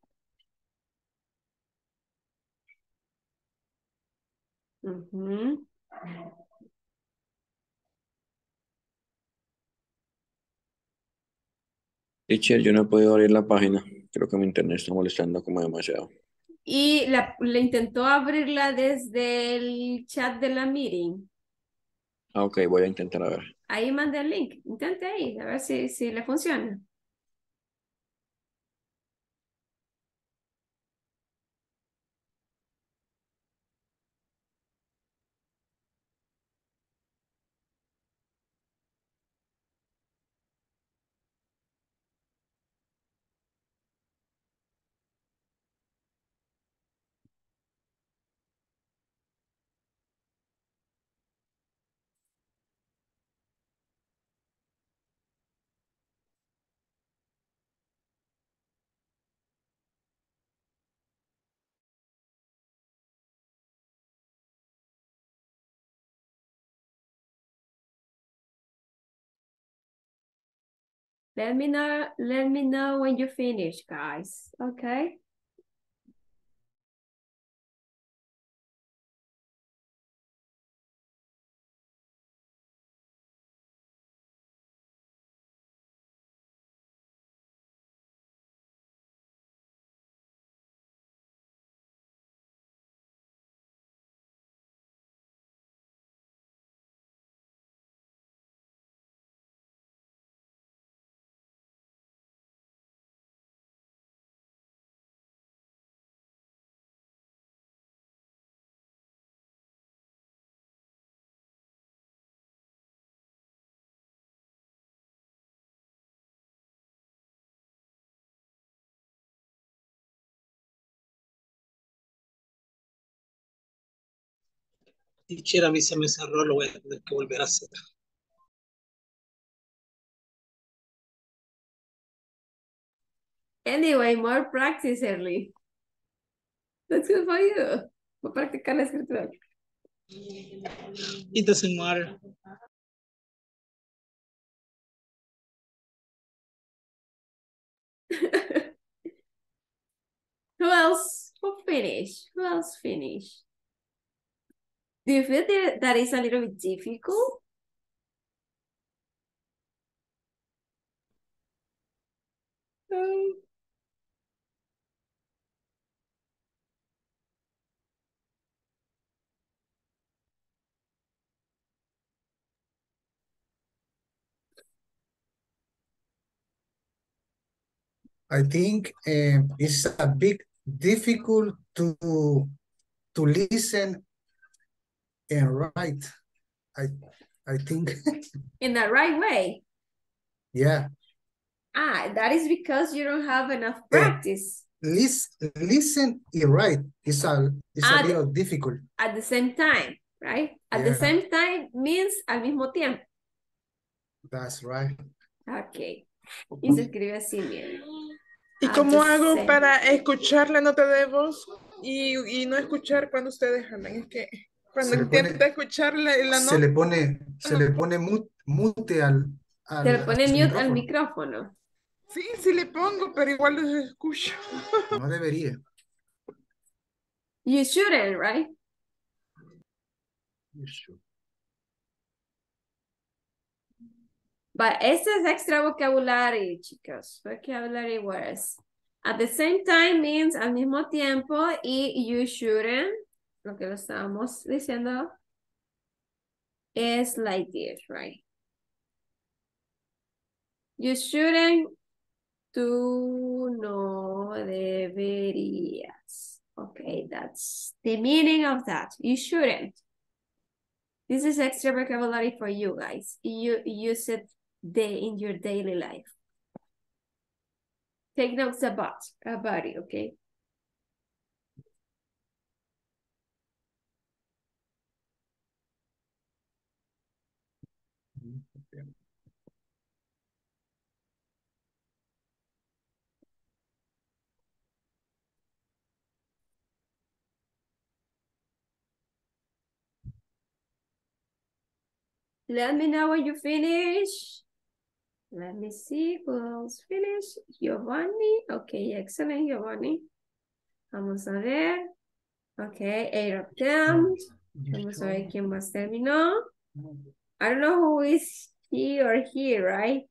Teacher, yo no puedo abrir la página. Creo que mi internet está molestando como demasiado. Y le intentó abrirla desde el chat de la meeting. Ah, ok, voy a intentar a ver. Ahí manda el link. Intente ahí, a ver si le funciona. Let me know when you finish, guys, okay? Teacher, a mí se me cerró, lo voy a tener que volver a hacer. Anyway, more practice, Erly. That's good for you. Voy a practicar la escritura. It doesn't matter. Who else will finish? Who else finish? Do you feel that is a little bit difficult? I think it's a bit difficult to listen and write. I think in the right way. Yeah. Ah, that is because you don't have enough practice. Listen and write is a little difficult. At the same time, right? At the same time means al mismo tiempo. That's right. Okay. Y se escribe así, bien. ¿Y cómo hago para escuchar la nota de voz y no escuchar cuando ustedes hablan? Es que cuando intenta escuchar la nota... Se le pone mute al se le pone mute al micrófono. Sí, sí le pongo, pero igual los escucho. No debería. You shouldn't, right? You should. But este es extra vocabulary, chicos. Vocabulary words. At the same time means al mismo tiempo y you shouldn't, lo que lo estábamos diciendo, es like this, right? You shouldn't, tú no deberías. Okay, that's the meaning of that. You shouldn't. This is extra vocabulary for you guys. You use it in your daily life. Take notes about it, okay? Let me know when you finish. Let me see who else finished. Giovanni. Okay, excellent, Giovanni. Vamos a ver. Okay, 8 of them. Vamos a ver quién más terminó. I don't know who is he or he, right?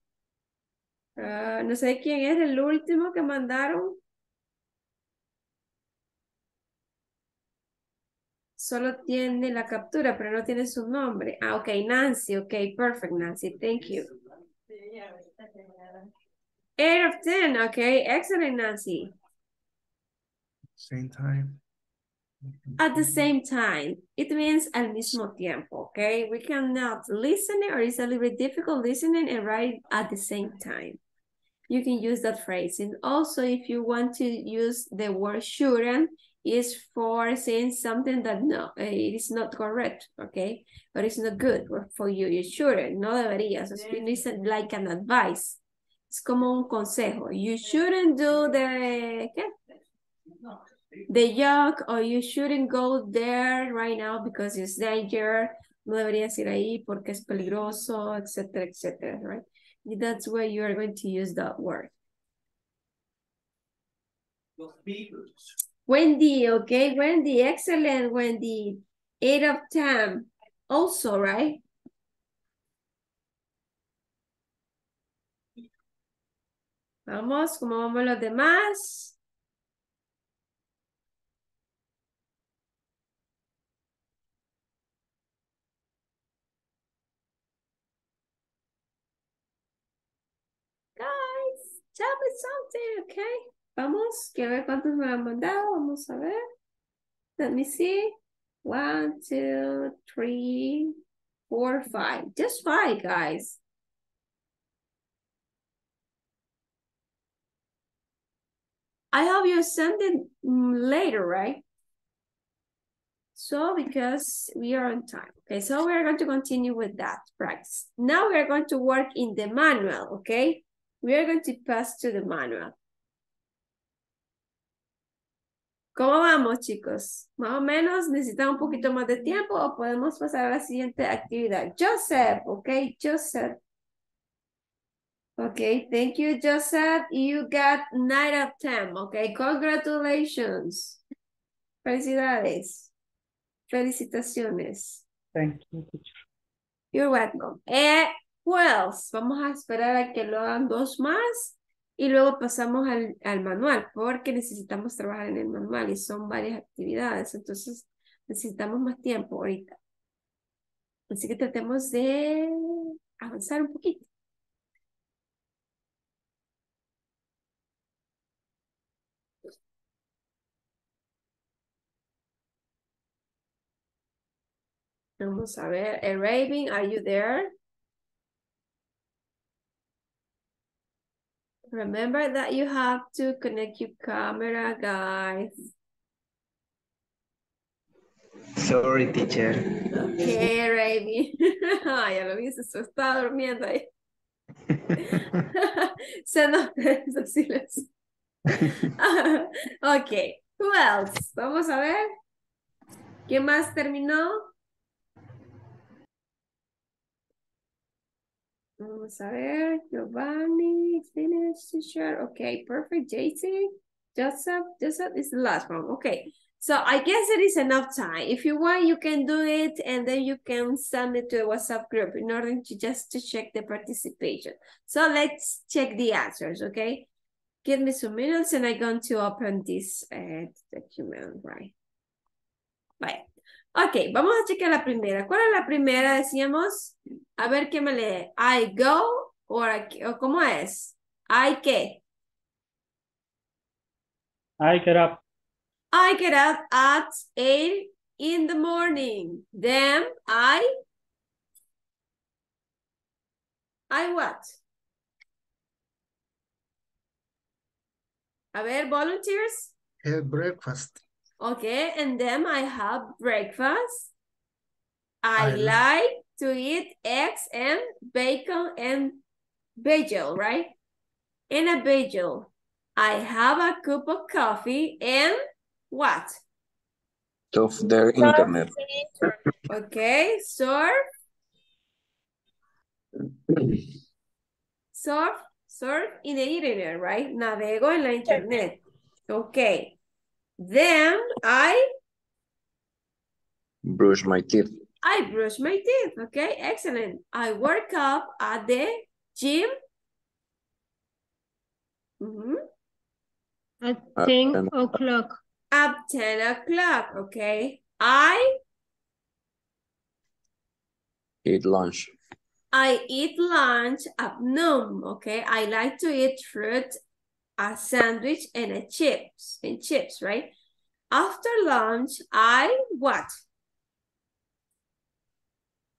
No sé quién es el último que mandaron. Solo tiene la captura, pero no tiene su nombre. Ah, ok, Nancy. Ok, perfect, Nancy. Thank you. 8 of 10. Ok, excellent, Nancy. Same time. At the same time. It means al mismo tiempo, ok? We cannot listen or it's a little bit difficult listening and writing at the same time. You can use that phrase. And also, if you want to use the word shouldn't, is for saying something that no, it is not correct, okay? But it's not good for you. You shouldn't, no deberías. It's like an advice. Es como un consejo. You shouldn't do the jog, or you shouldn't go there right now because it's danger. No deberías ir ahí porque es peligroso, etc., etc., right? That's where you are going to use that word. Wendy, okay, Wendy, excellent, Wendy. 8 of 10, also, right? Vamos, ¿cómo vamos los demás? Guys, tell me something, okay? Vamos, quiero ver cuántos me han mandado. Vamos a ver. Let me see. 1, 2, 3, 4, 5. Just 5, guys. I hope you send it later, right? So, because we are on time. Okay, so we are going to continue with that practice. Now we are going to work in the manual, okay? We are going to pass to the manual. ¿Cómo vamos, chicos? ¿Más o menos necesitamos un poquito más de tiempo o podemos pasar a la siguiente actividad? Joseph, ok, Joseph. Okay, thank you, Joseph. You got 9 out of 10. Okay, congratulations. Felicidades. Felicitaciones. Thank you, teacher. You're welcome. Who else? Vamos a esperar a que lo hagan 2 más y luego pasamos al manual, porque necesitamos trabajar en el manual y son varias actividades, entonces necesitamos más tiempo ahorita. Así que tratemos de avanzar un poquito. Vamos a ver, Raven, are you there? Remember that you have to connect your camera, guys. Sorry, teacher. Okay, Raven. Ya lo viste, está durmiendo ahí. Se nos perdió el silencio. Okay, who else? Vamos a ver. ¿Quién más terminó? Vamos a ver, Giovanni, finished, teacher. Okay, perfect, JC, Joseph is the last one. Okay, so I guess it is enough time. If you want, you can do it, and then you can send it to a WhatsApp group in order to just to check the participation. So let's check the answers, okay? Give me some minutes, and I'm going to open this document, right? Bye. Ok, vamos a checar la primera. ¿Cuál es la primera? Decíamos, a ver qué me lee. I go, o ¿cómo es? I qué. I get up. I get up at 8 in the morning. Then I what? A ver, volunteers. Have breakfast. Okay, and then I have breakfast. I like to eat eggs and bacon and bagel, right? And a bagel. I have a cup of coffee and what? Surf the internet. Okay, surf in the internet, right? Navego en la internet. Okay. Then I brush my teeth. I brush my teeth. Okay, excellent. I work up at the gym. At 10 o'clock. At 10 o'clock. Okay. I eat lunch. I eat lunch at noon. Okay. I like to eat fruit, a sandwich, and a chips, right? After lunch, I what?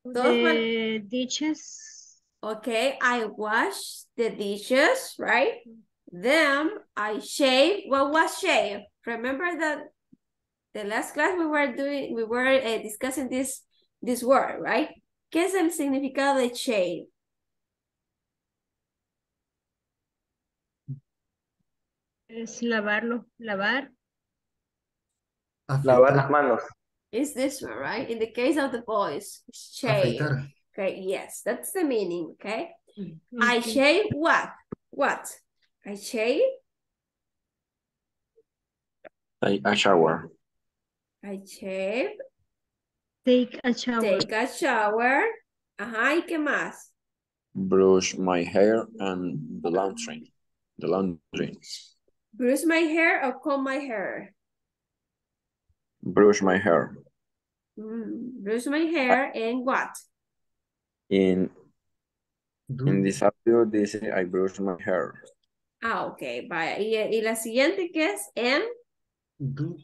The dishes. Okay, I wash the dishes, right? Then I shave. What was shave? Remember that the last class we were discussing this word, right? ¿Qué es el significado de shave? Es lavar. Lavar las manos. It's this one, right? In the case of the boys, shave. Afeitar. Okay, yes, that's the meaning, okay? Mm-hmm. I shave what? What? I shave? I shower. I shave. Take a shower. Take a shower. Ajá, ¿y qué más? Brush my hair and the laundry. The laundry. Brush my hair or comb my hair? Brush my hair. Brush my hair and what? In this audio, this is I brush my hair. Ah, okay. Vaya. Y la siguiente que es en? Do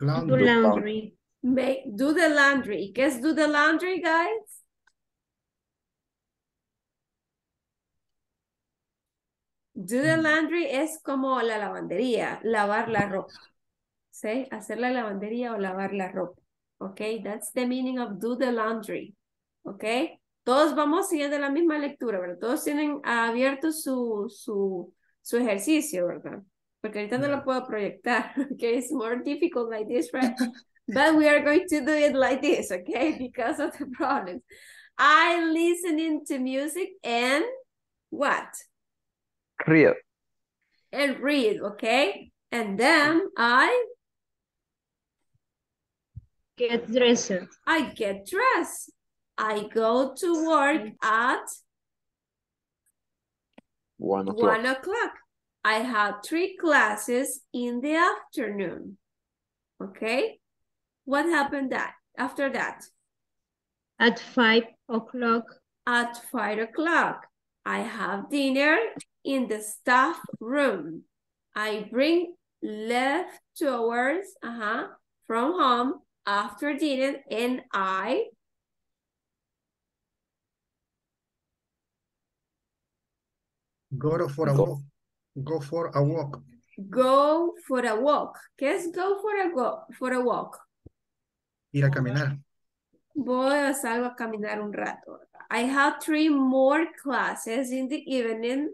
laundry. Do laundry. Do the laundry. ¿Y qué es do the laundry, guys? Do the laundry es como la lavandería, lavar la ropa. ¿Sí? Hacer la lavandería o lavar la ropa. Ok, that's the meaning of do the laundry. Ok, todos vamos siguiendo la misma lectura, ¿verdad? Todos tienen abierto su ejercicio, ¿verdad? Porque ahorita no lo puedo proyectar. Ok, it's more difficult like this, right? But we are going to do it like this, ok? Because of the problems. I listening to music and what? read. And read, okay? And then I get dressed. I get dressed. I go to work at 1 o'clock. I have 3 classes in the afternoon. Okay? What happened that after that? At 5 o'clock. At 5 o'clock. I have dinner in the staff room. I bring leftovers from home after dinner and I go for a walk. Go for a walk. ¿Qué es go for a walk? Ir a caminar. Salgo a caminar un rato. I have 3 more classes in the evening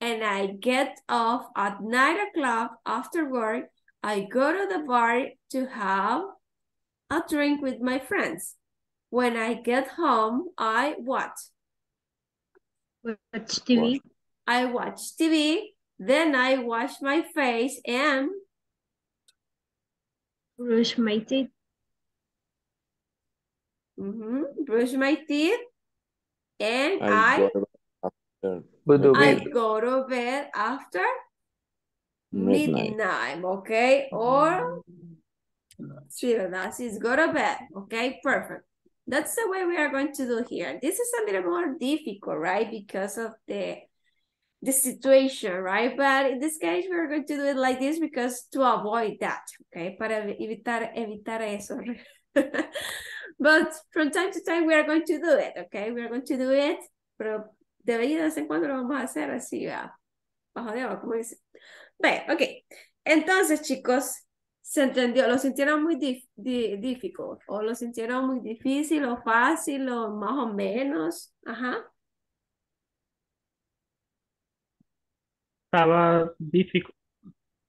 and I get off at 9 o'clock after work. I go to the bar to have a drink with my friends. When I get home, I what? Watch TV. I watch TV, then I wash my face and brush my teeth. Brush my teeth and I go to bed after midnight, okay? Or is go to bed, okay? Perfect. That's the way we are going to do here. This is a little more difficult, right? Because of the situation, right? But in this case, we're going to do it like this because to avoid that, okay? Para evitar eso. But from time to time, we are going to do it, okay? We are going to do it, pero de vez en cuando lo vamos a hacer así, bajo de abajo, como dice. Vale, ok. Entonces, chicos, ¿se entendió? ¿Lo sintieron muy difficult? ¿O lo sintieron muy difícil o fácil o más o menos? Ajá. Estaba difícil.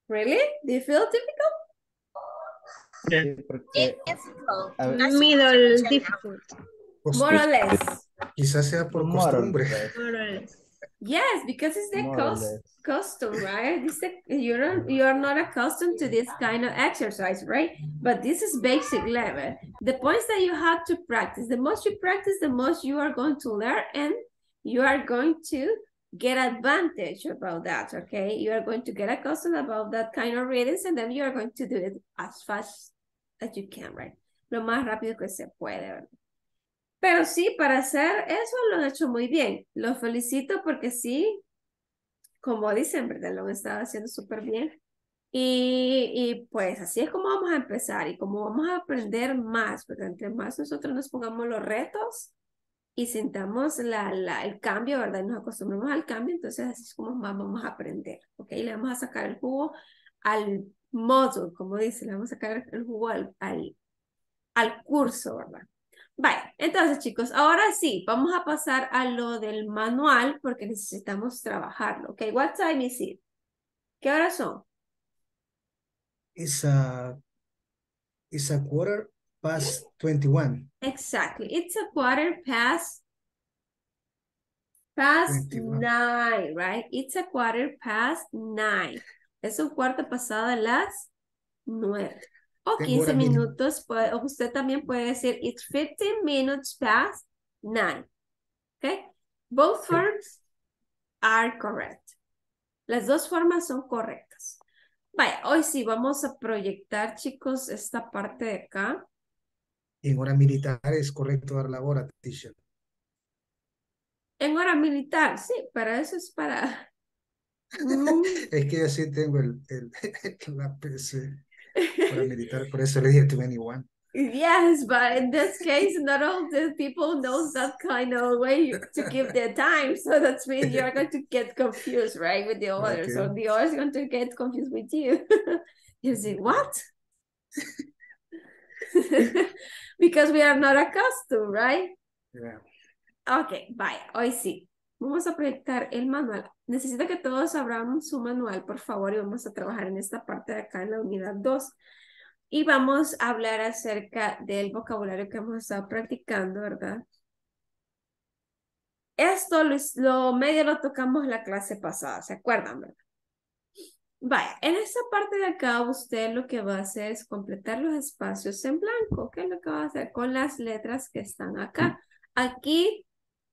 Really? Do you feel difficult? Yes. It's difficult. Middle difficult. More or less. Quizás sea por costumbre. Yes, because it's the custom, right? It's the, you're not accustomed to this kind of exercise, right? But this is basic level. The points that you have to practice, the most you practice, the most you are going to learn and you are going to get advantage about that, okay? You are going to get accustomed about that kind of readings and then you are going to do it as fast as you can, right? Lo más rápido que se puede, ¿verdad? Pero sí, para hacer eso lo han hecho muy bien. Los felicito porque sí, como dicen, ¿verdad? Lo han estado haciendo súper bien. Y pues así es como vamos a empezar y como vamos a aprender más, porque entre más nosotros nos pongamos los retos, y sintamos el cambio, ¿verdad? Nos acostumbramos al cambio, entonces así es como más vamos a aprender, ¿ok? Le vamos a sacar el jugo al módulo, como dice, le vamos a sacar el jugo al curso, ¿verdad? Vale, entonces chicos, ahora sí, vamos a pasar a lo del manual porque necesitamos trabajarlo, ¿ok? What time is it? ¿Qué horas son? It's a quarter past 21. Exactly. It's a quarter past 21. 9, right? It's a quarter past 9. Es un cuarto pasado a las 9. O 15 minutos. O usted también puede decir, it's 15 minutes past 9. Okay? Both forms are correct. Las dos formas son correctas. Vale, hoy sí vamos a proyectar, chicos, esta parte de acá. En hora militar es correcto dar la hora, teacher. En hora militar, sí, pero eso es para... Es que yo sí tengo la PC. Hora militar, por eso le dije to anyone. Yes, but in this case, not all the people knows that kind of way to give their time. So that means you're going to get confused, right, with the others. Okay. So the others are going to get confused with you. You say, what? Because we are not accustomed, right? Yeah. Ok, vaya, hoy sí. Vamos a proyectar el manual. Necesito que todos abran su manual, por favor, y vamos a trabajar en esta parte de acá en la unidad 2. Y vamos a hablar acerca del vocabulario que hemos estado practicando, ¿verdad? Esto lo medio lo tocamos la clase pasada, ¿se acuerdan, verdad? Vaya, en esta parte de acá usted lo que va a hacer es completar los espacios en blanco, que es lo que va a hacer con las letras que están acá. Aquí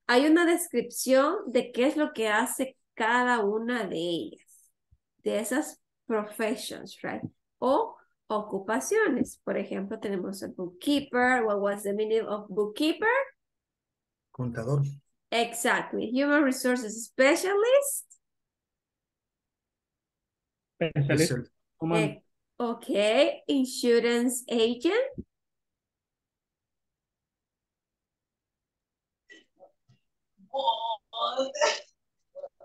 hay una descripción de qué es lo que hace cada una de ellas, de esas professions, right? O ocupaciones. Por ejemplo, tenemos el bookkeeper. What was the meaning of bookkeeper? Contador. Exactly. Human resources specialist. Specialist. Okay. Insurance agent.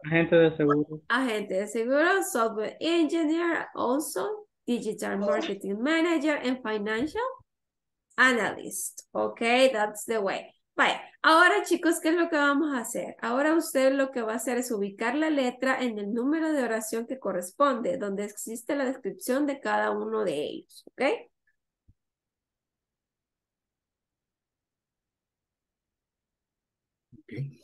Agente de seguro. Agente de seguro. Software engineer also. Digital marketing manager and financial analyst. Okay, that's the way. Vale, ahora chicos, ¿qué es lo que vamos a hacer? Ahora usted lo que va a hacer es ubicar la letra en el número de oración que corresponde, donde existe la descripción de cada uno de ellos, ¿ok? Okay.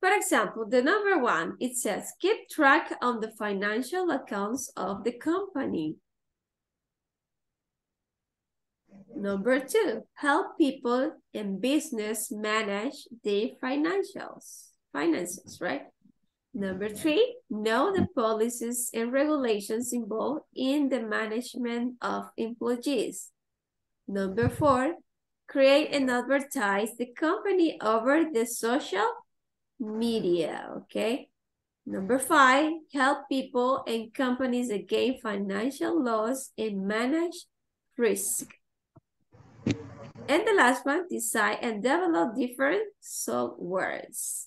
For example, the number one, it says, keep track on the financial accounts of the company. Number two, help people in business manage their finances, right? Number three, know the policies and regulations involved in the management of employees. Number four, create and advertise the company over the social media, okay? Number five, help people and companies against financial loss and manage risk. And the last one, design and develop different softwares.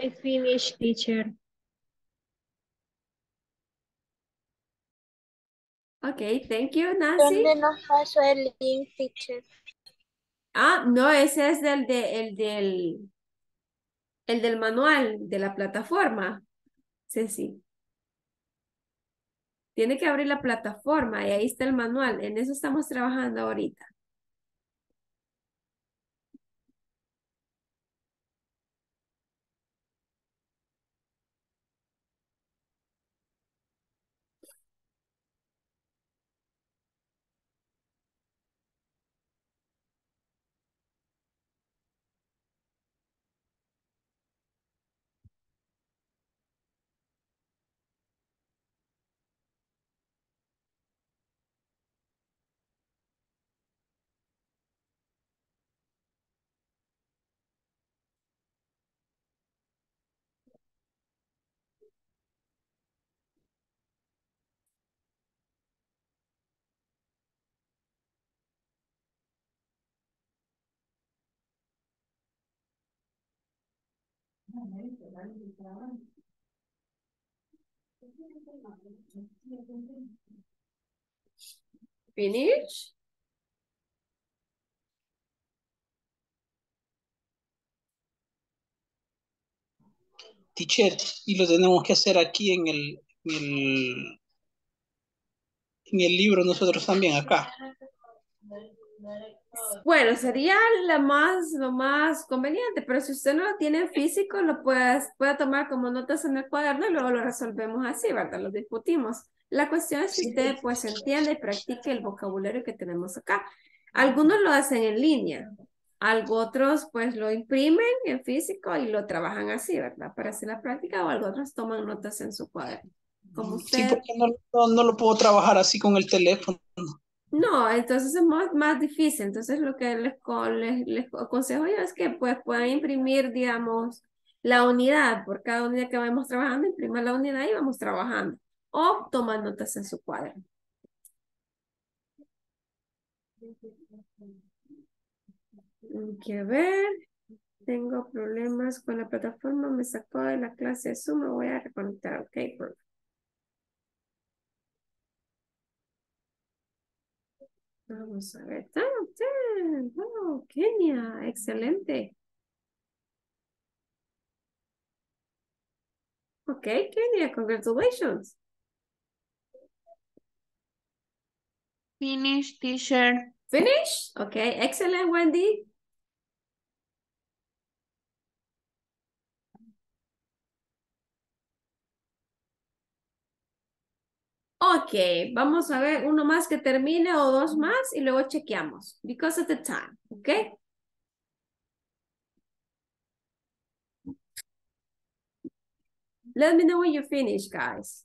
I finished, teacher. Okay, thank you, Nancy. ¿Dónde nos pasó el link, teacher? Ah, no, ese es el del manual de la plataforma. Sí. Tiene que abrir la plataforma y ahí está el manual. En eso estamos trabajando ahorita. Finish. Teacher, y lo tenemos que hacer aquí en el libro nosotros también acá. Bueno, sería lo más conveniente, pero si usted no lo tiene en físico, lo puede tomar como notas en el cuaderno y luego lo resolvemos así, ¿verdad? Lo discutimos. La cuestión es si usted pues entiende y practique el vocabulario que tenemos acá. Algunos lo hacen en línea, otros pues lo imprimen en físico y lo trabajan así, ¿verdad? Para hacer la práctica, o otros toman notas en su cuaderno. Como usted... Sí, porque no lo puedo trabajar así con el teléfono. No, entonces es más difícil. Entonces lo que les aconsejo yo es que pues puedan imprimir, digamos, la unidad. Por cada unidad que vamos trabajando, impriman la unidad y vamos trabajando. O toman notas en su cuaderno. Hay que ver. Tengo problemas con la plataforma. Me sacó de la clase de Zoom. Me voy a reconectar. Ok, perfecto. Vamos a ver. ¡Wow, Kenia! ¡Excelente! Ok, Kenia, congratulations. Finish, teacher. Finish? Ok, excellent, Wendy. Ok, vamos a ver uno más que termine o dos más y luego chequeamos. Because of the time, ok. Let me know when you finish, guys.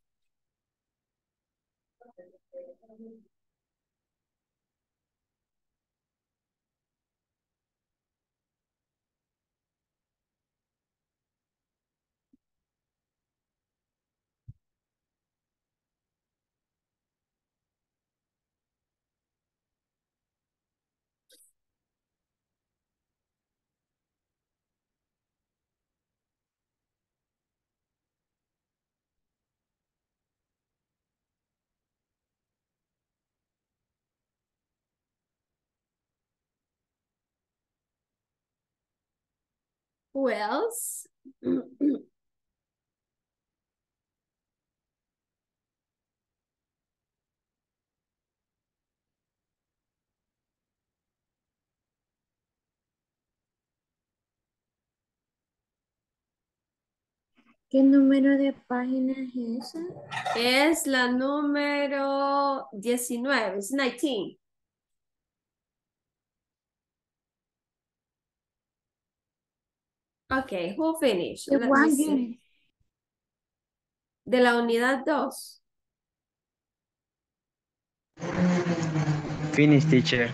Who else? ¿Qué número de páginas es esa? Es la número 19, es 19. Okay, who finished? De la unidad 2. Finish, teacher.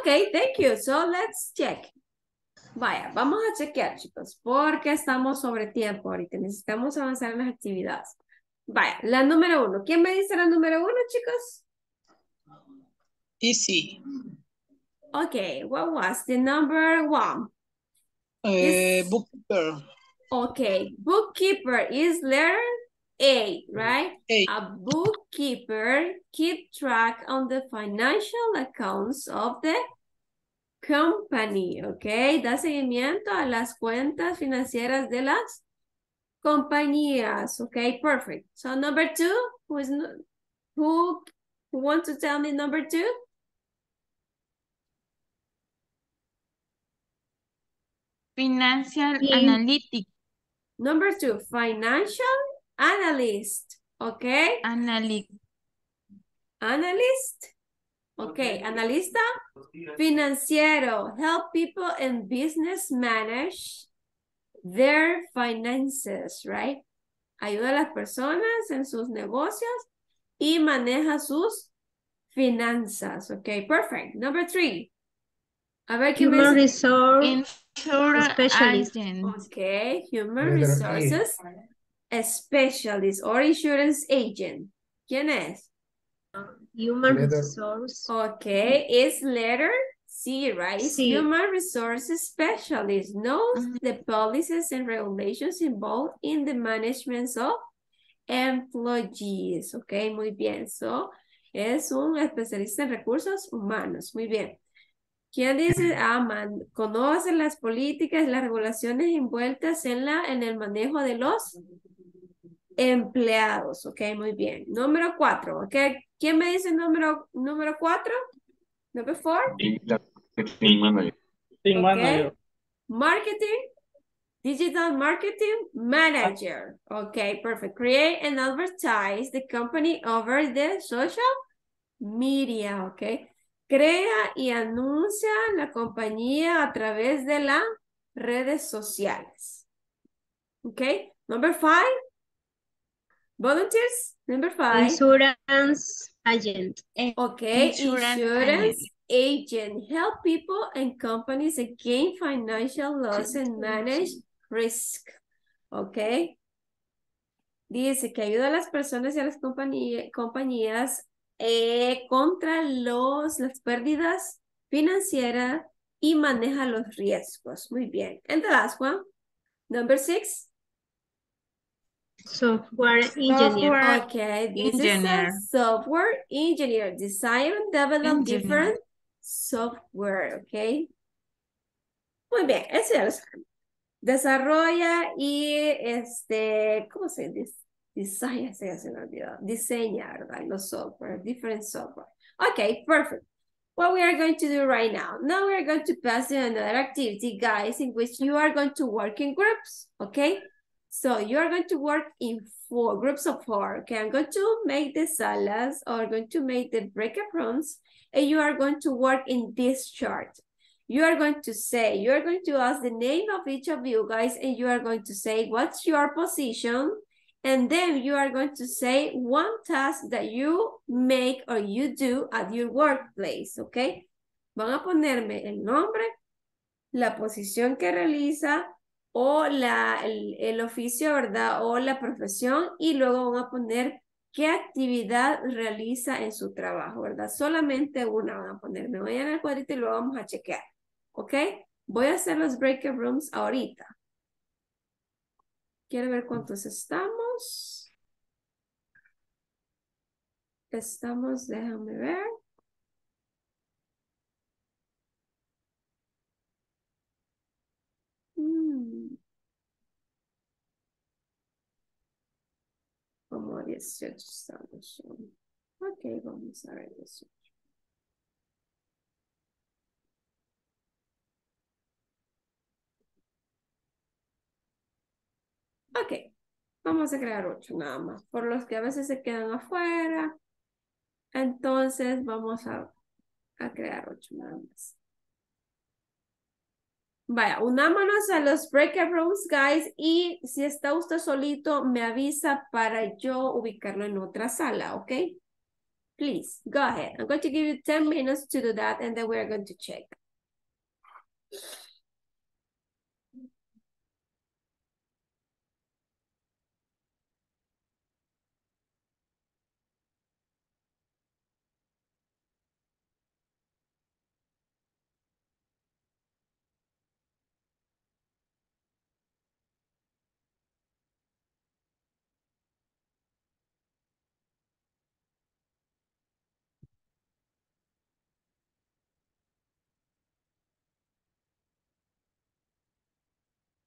Okay, thank you. So let's check. Vaya, vamos a chequear, chicos, porque estamos sobre tiempo ahorita. Necesitamos avanzar en las actividades. Vaya, la número 1. ¿Quién me dice la número 1, chicos? Easy. Okay, what was the number 1? Bookkeeper. Okay, bookkeeper is letter A, right? A. A bookkeeper keeps track on the financial accounts of the company, okay? Da seguimiento a las cuentas financieras de las compañías, okay? Perfect. So number 2, who wants to tell me number 2? Financial analytic. Number 2, financial analyst. Okay. Analyst. Okay. Analista. Financiero. Help people and business manage their finances, right? Ayuda a las personas en sus negocios y maneja sus finanzas. Okay. Perfect. Number 3. A ver, human resources specialist. Okay, human resources specialist or insurance agent. ¿Quién es? Human resource. Okay, it's letter C, right? C. Human resources specialist knows the policies and regulations involved in the management of employees. Okay, muy bien. So, es un especialista en recursos humanos. Muy bien. ¿Quién dice? Conoce las políticas y las regulaciones envueltas en el manejo de los empleados. Ok, muy bien. Número 4, ok. ¿Quién me dice número 4? Number 4? Team manager. Team manager. Marketing, digital marketing manager. Okay, perfect. Create and advertise the company over the social media, okay. Crea y anuncia la compañía a través de las redes sociales. Okay, number 5. Volunteers, number 5. Insurance agent. Okay, insurance agent. Help people and companies gain financial loss and manage risk. Okay. Dice que ayuda a las personas y a las compañías contra las pérdidas financieras y maneja los riesgos. Muy bien. And the last one, number 6. Software engineer. Okay, this is a software engineer. Design and develop different software, okay. Muy bien, eso ya lo sabemos. Desarrolla y ¿cómo se dice? Design, se me olvidó. Diseña, ¿verdad? Los software, different software. Okay, perfect. What we are going to do right now. Now we are going to pass to another activity, guys, in which you are going to work in groups, okay? So you are going to work in 4 groups of 4. Okay, I'm going to make the salas or going to make the breakout rooms, and you are going to work in this chart. You are going to say, you are going to ask the name of each of you guys, and you are going to say what's your position, and then you are going to say one task that you make or you do at your workplace. Okay, van a ponerme el nombre, la posición que realiza, o el oficio, ¿verdad? O la profesión, y luego van a poner qué actividad realiza en su trabajo, ¿verdad? Solamente una van a poner. Me voy a ir al cuadrito y luego vamos a chequear, ¿ok? Voy a hacer los breakout rooms ahorita. Quiero ver cuántos estamos. Déjame ver. Como 18 estamos. Ok, vamos a ver 18. Ok, vamos a crear 8 nada más, por los que a veces se quedan afuera. Entonces vamos a crear 8 nada más. Vaya, unámonos a los breakout rooms, guys, y si está usted solito, me avisa para yo ubicarlo en otra sala, ¿ok? Please, go ahead. I'm going to give you 10 minutes to do that, and then we're going to check.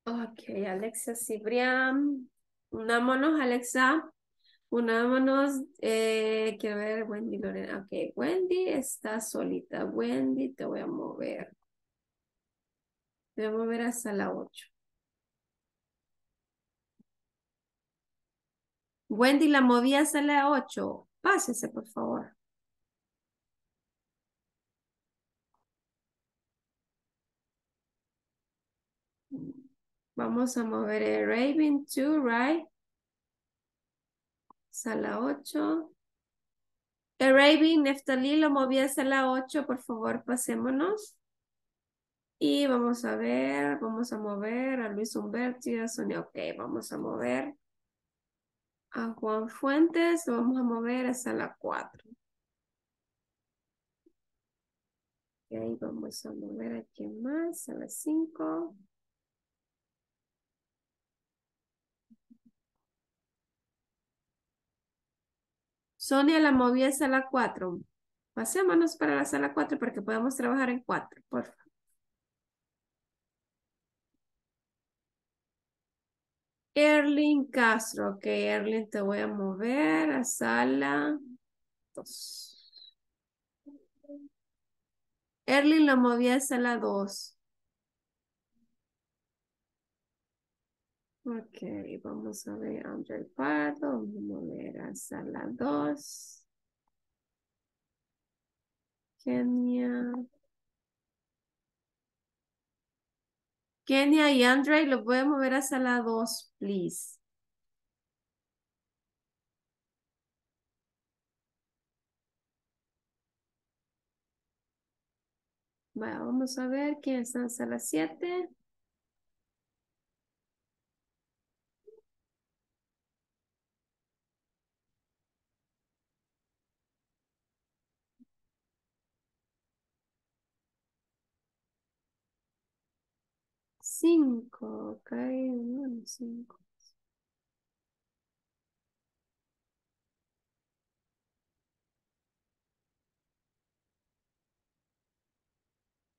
Ok, Alexa Cibrián, unámonos, Alexa, quiero ver Wendy Lorena. Ok, Wendy está solita. Wendy, te voy a mover. Te voy a mover hasta la 8. Wendy, la moví hasta la 8. Pásese, por favor. Vamos a mover el Raven 2, right? Sala 8. El Raven, Neftalí, lo moví a sala 8. Por favor, pasémonos. Y vamos a ver, vamos a mover a Luis Humberto y a Sonia. Ok, vamos a mover a Juan Fuentes. Lo vamos a mover a sala 4. Ok, vamos a mover a quién más, sala 5. Sonia la moví a sala 4. Pasémonos para la sala 4 para que podamos trabajar en 4, por favor. Erly Castro. Ok, Erly, te voy a mover a sala 2. Erly lo moví hacia la 2. Ok, vamos a ver Andre Pardo. Vamos a mover hacia la 2. Kenia y Andre, lo pueden mover hacia la 2, please. Bueno, vamos a ver quién está en sala 7. Cinco, ok, bueno, 5.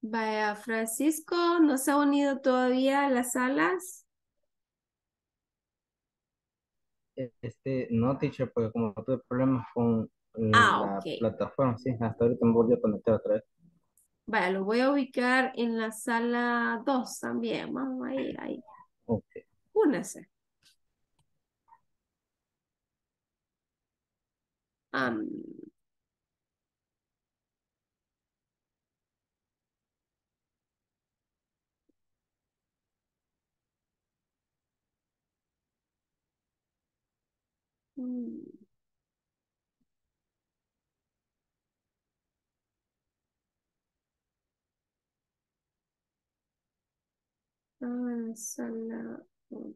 Vaya, Francisco, ¿no se ha unido todavía a las salas? No, teacher, porque como tuve problemas con la okay. plataforma, sí, hasta ahorita me volví a conectar otra vez. Vaya, lo voy a ubicar en la sala 2 también, vamos a ir ahí. Okay. Únase. Sala 8.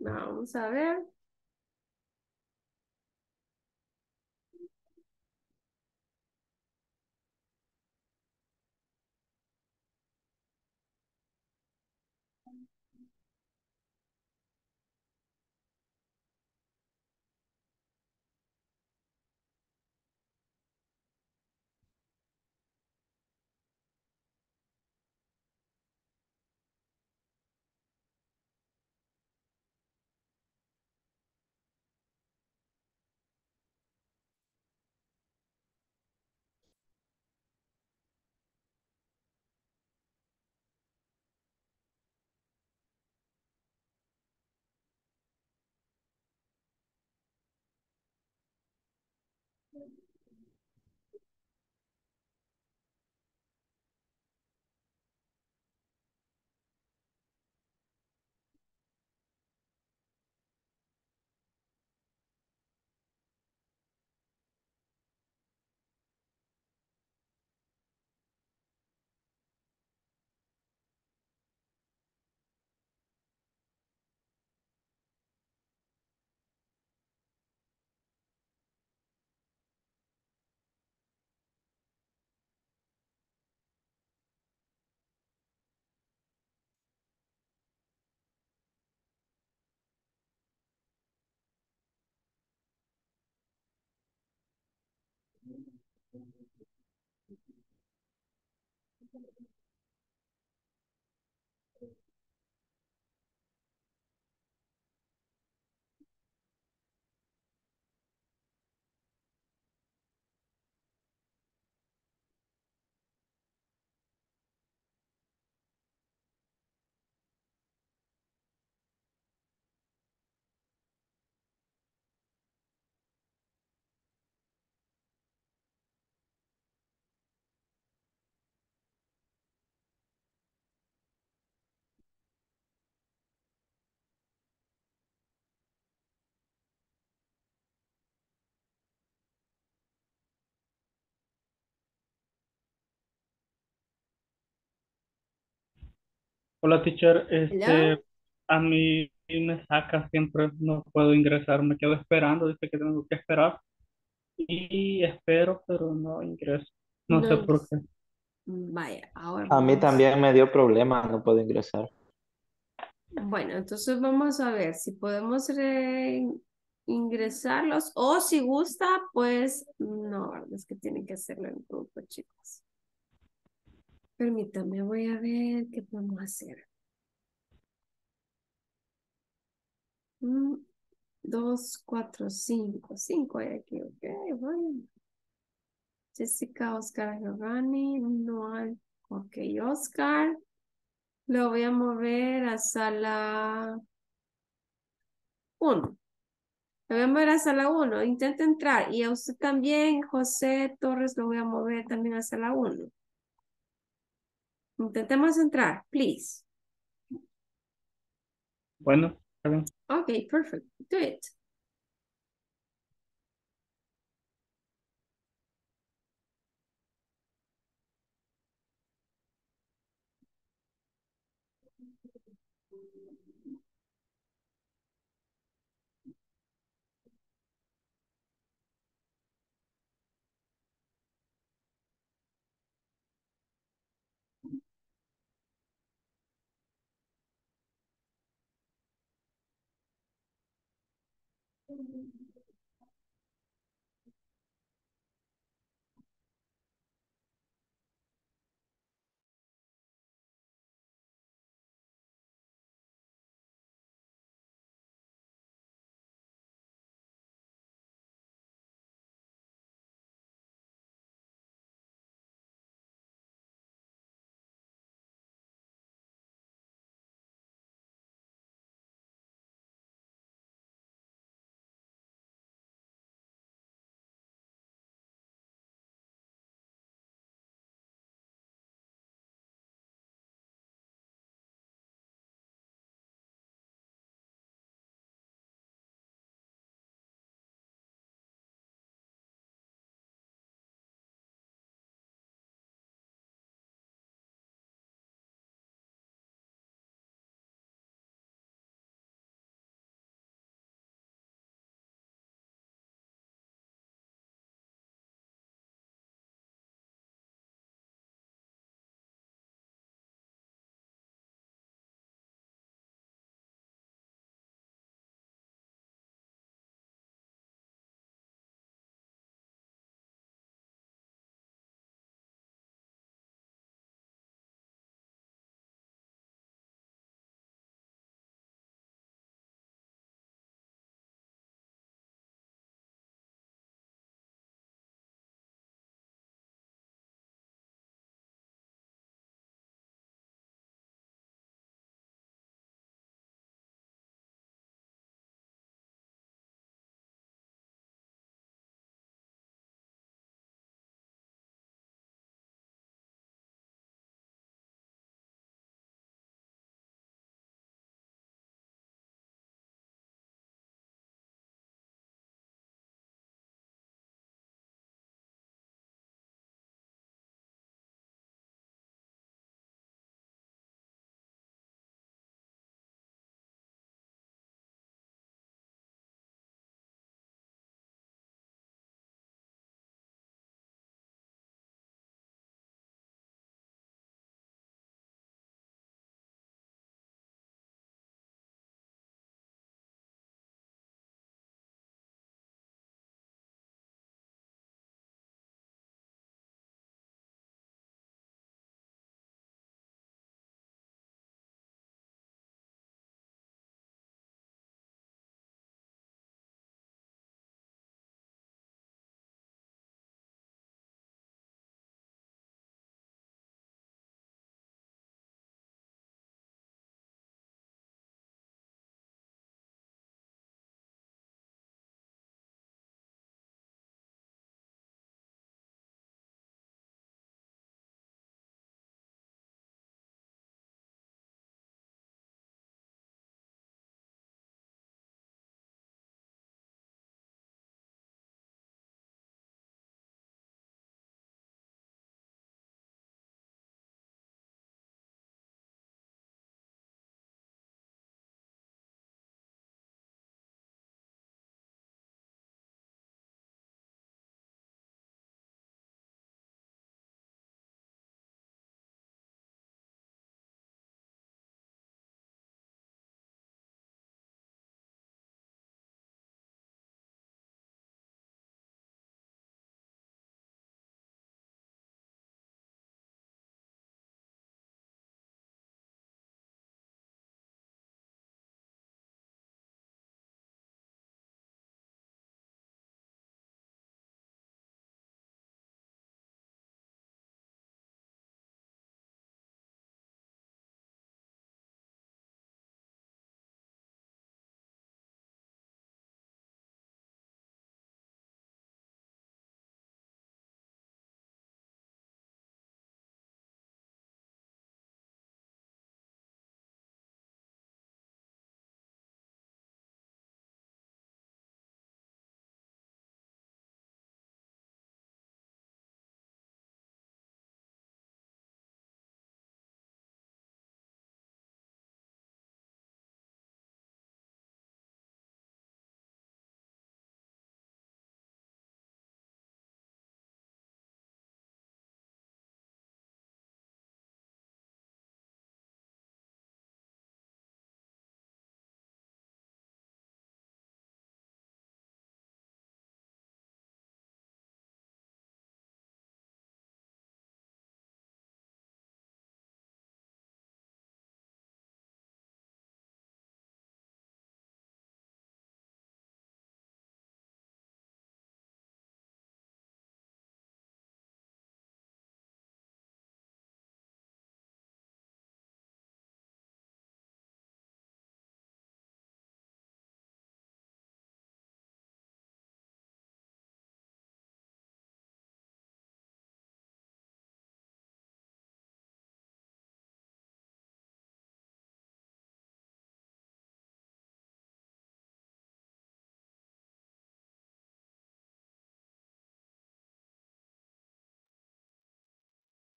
Vamos a ver. Hola, teacher. A mi y me saca siempre, no puedo ingresar, me quedo esperando, dice que tengo que esperar y espero, pero no ingreso, no, no sé por qué. Vaya, ahora a mí también me dio problema, no puedo ingresar. Bueno, entonces vamos a ver si podemos ingresarlos o si gusta, pues no, es que tienen que hacerlo en grupo, chicos. Permítame, voy a ver qué podemos hacer. 2, 4, 5 hay aquí, ok, bueno. Jessica, Oscar, Giovanni, no hay, ok, Oscar. Lo voy a mover a sala 1. Lo voy a mover a sala 1. Intenta entrar. Y a usted también, José Torres, lo voy a mover también a sala 1. Intentemos entrar, please. Bueno, está bien. Ok, perfect. Do it.